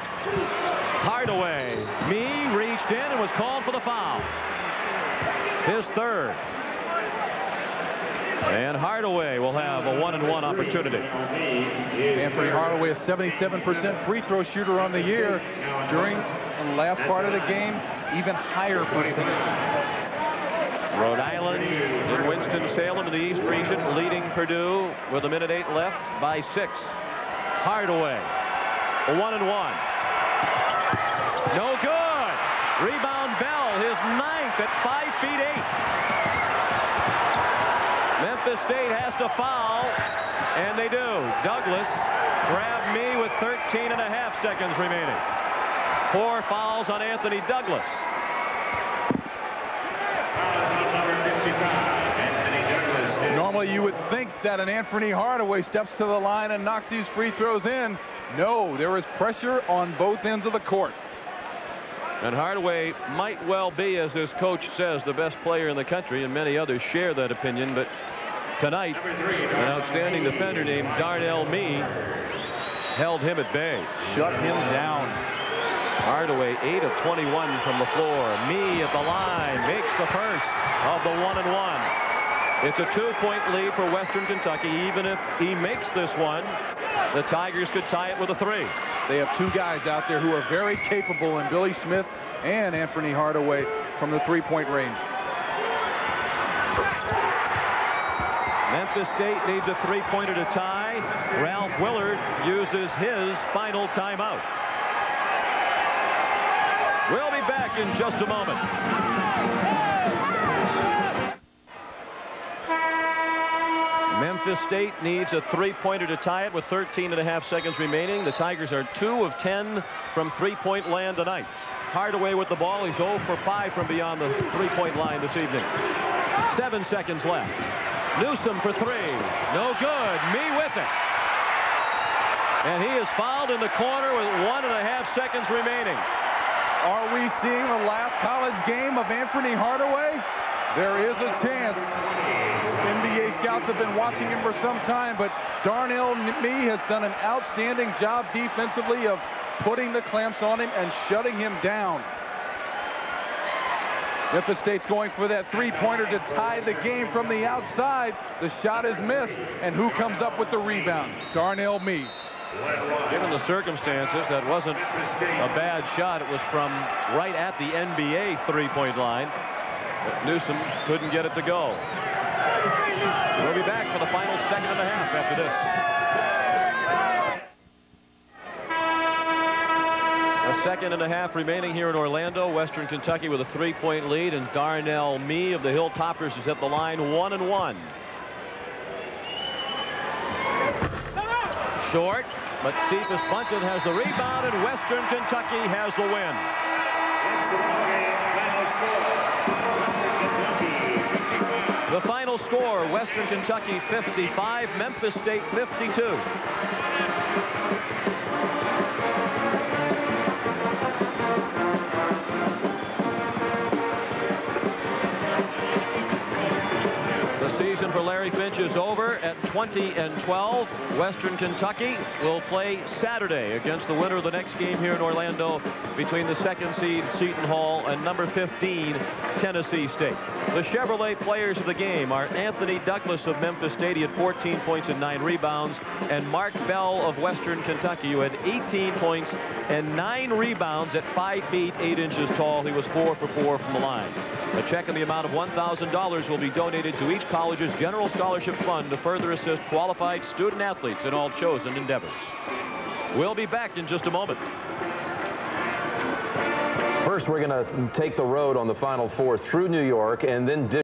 Hardaway. Mee reached in and was called for the foul. His third. And Hardaway will have a 1-and-1 opportunity. Anthony Hardaway, a 77% free throw shooter on the year. During the last part of the game, even higher percentage. Rhode Island in Winston-Salem in the East region, leading Purdue with 1:08 left by 6. Hardaway, a 1-and-1. No good. Rebound Bell, his 9th at 5'8". Memphis State has to foul, and they do. Douglas grabbed Mee with 13.5 seconds remaining. 4 fouls on Anthony Douglas. Normally you would think that an Anthony Hardaway steps to the line and knocks these free throws in. No, there is pressure on both ends of the court. And Hardaway might well be, as his coach says, the best player in the country, and many others share that opinion. But tonight, an outstanding defender named Darnell Mee held him at bay. Shut him down. Hardaway, 8 of 21 from the floor. Mee at the line, makes the first of the 1-and-1. It's a 2-point lead for Western Kentucky. Even if he makes this one, the Tigers could tie it with a 3. They have two guys out there who are very capable in Billy Smith and Anthony Hardaway from the three-point range. Memphis State needs a three-pointer to tie. Ralph Willard uses his final timeout. We'll be back in just a moment. Memphis State needs a three-pointer to tie it with 13.5 seconds remaining. The Tigers are 2 of 10 from three-point land tonight. Hardaway with the ball. He's 0 for 5 from beyond the three-point line this evening. 7 seconds left. Newsom for 3. No good. Mee with it. And he is fouled in the corner with 1.5 seconds remaining. Are we seeing the last college game of Anthony Hardaway? There is a chance. NBA scouts have been watching him for some time, but Darnell Mee has done an outstanding job defensively of putting the clamps on him and shutting him down. Memphis State's going for that three-pointer to tie the game from the outside. The shot is missed, and who comes up with the rebound? Darnell Mee. Given the circumstances, that wasn't a bad shot. It was from right at the NBA three-point line. But Newsom couldn't get it to go. We'll be back for the final 1.5 seconds after this. A 1.5 seconds remaining here in Orlando. Western Kentucky with a three-point lead, and Darnell Mee of the Hilltoppers is at the line, 1-and-1. Short, but Cephas Bunton has the rebound, and Western Kentucky has the win. The final score, Western Kentucky 55, Memphis State 52. The season for Larry Finch is over at 20-12. Western Kentucky will play Saturday against the winner of the next game here in Orlando between the second seed Seton Hall and number 15 Tennessee State. The Chevrolet players of the game are Anthony Douglas of Memphis State, he had 14 points and 9 rebounds, and Mark Bell of Western Kentucky, who had 18 points and 9 rebounds at 5 feet 8 inches tall. He was 4 for 4 from the line. A check in the amount of $1,000 will be donated to each college's general scholarship fund to further assist qualified student athletes in all chosen endeavors. We'll be back in just a moment. First, we're going to take the road on the Final Four through New York and then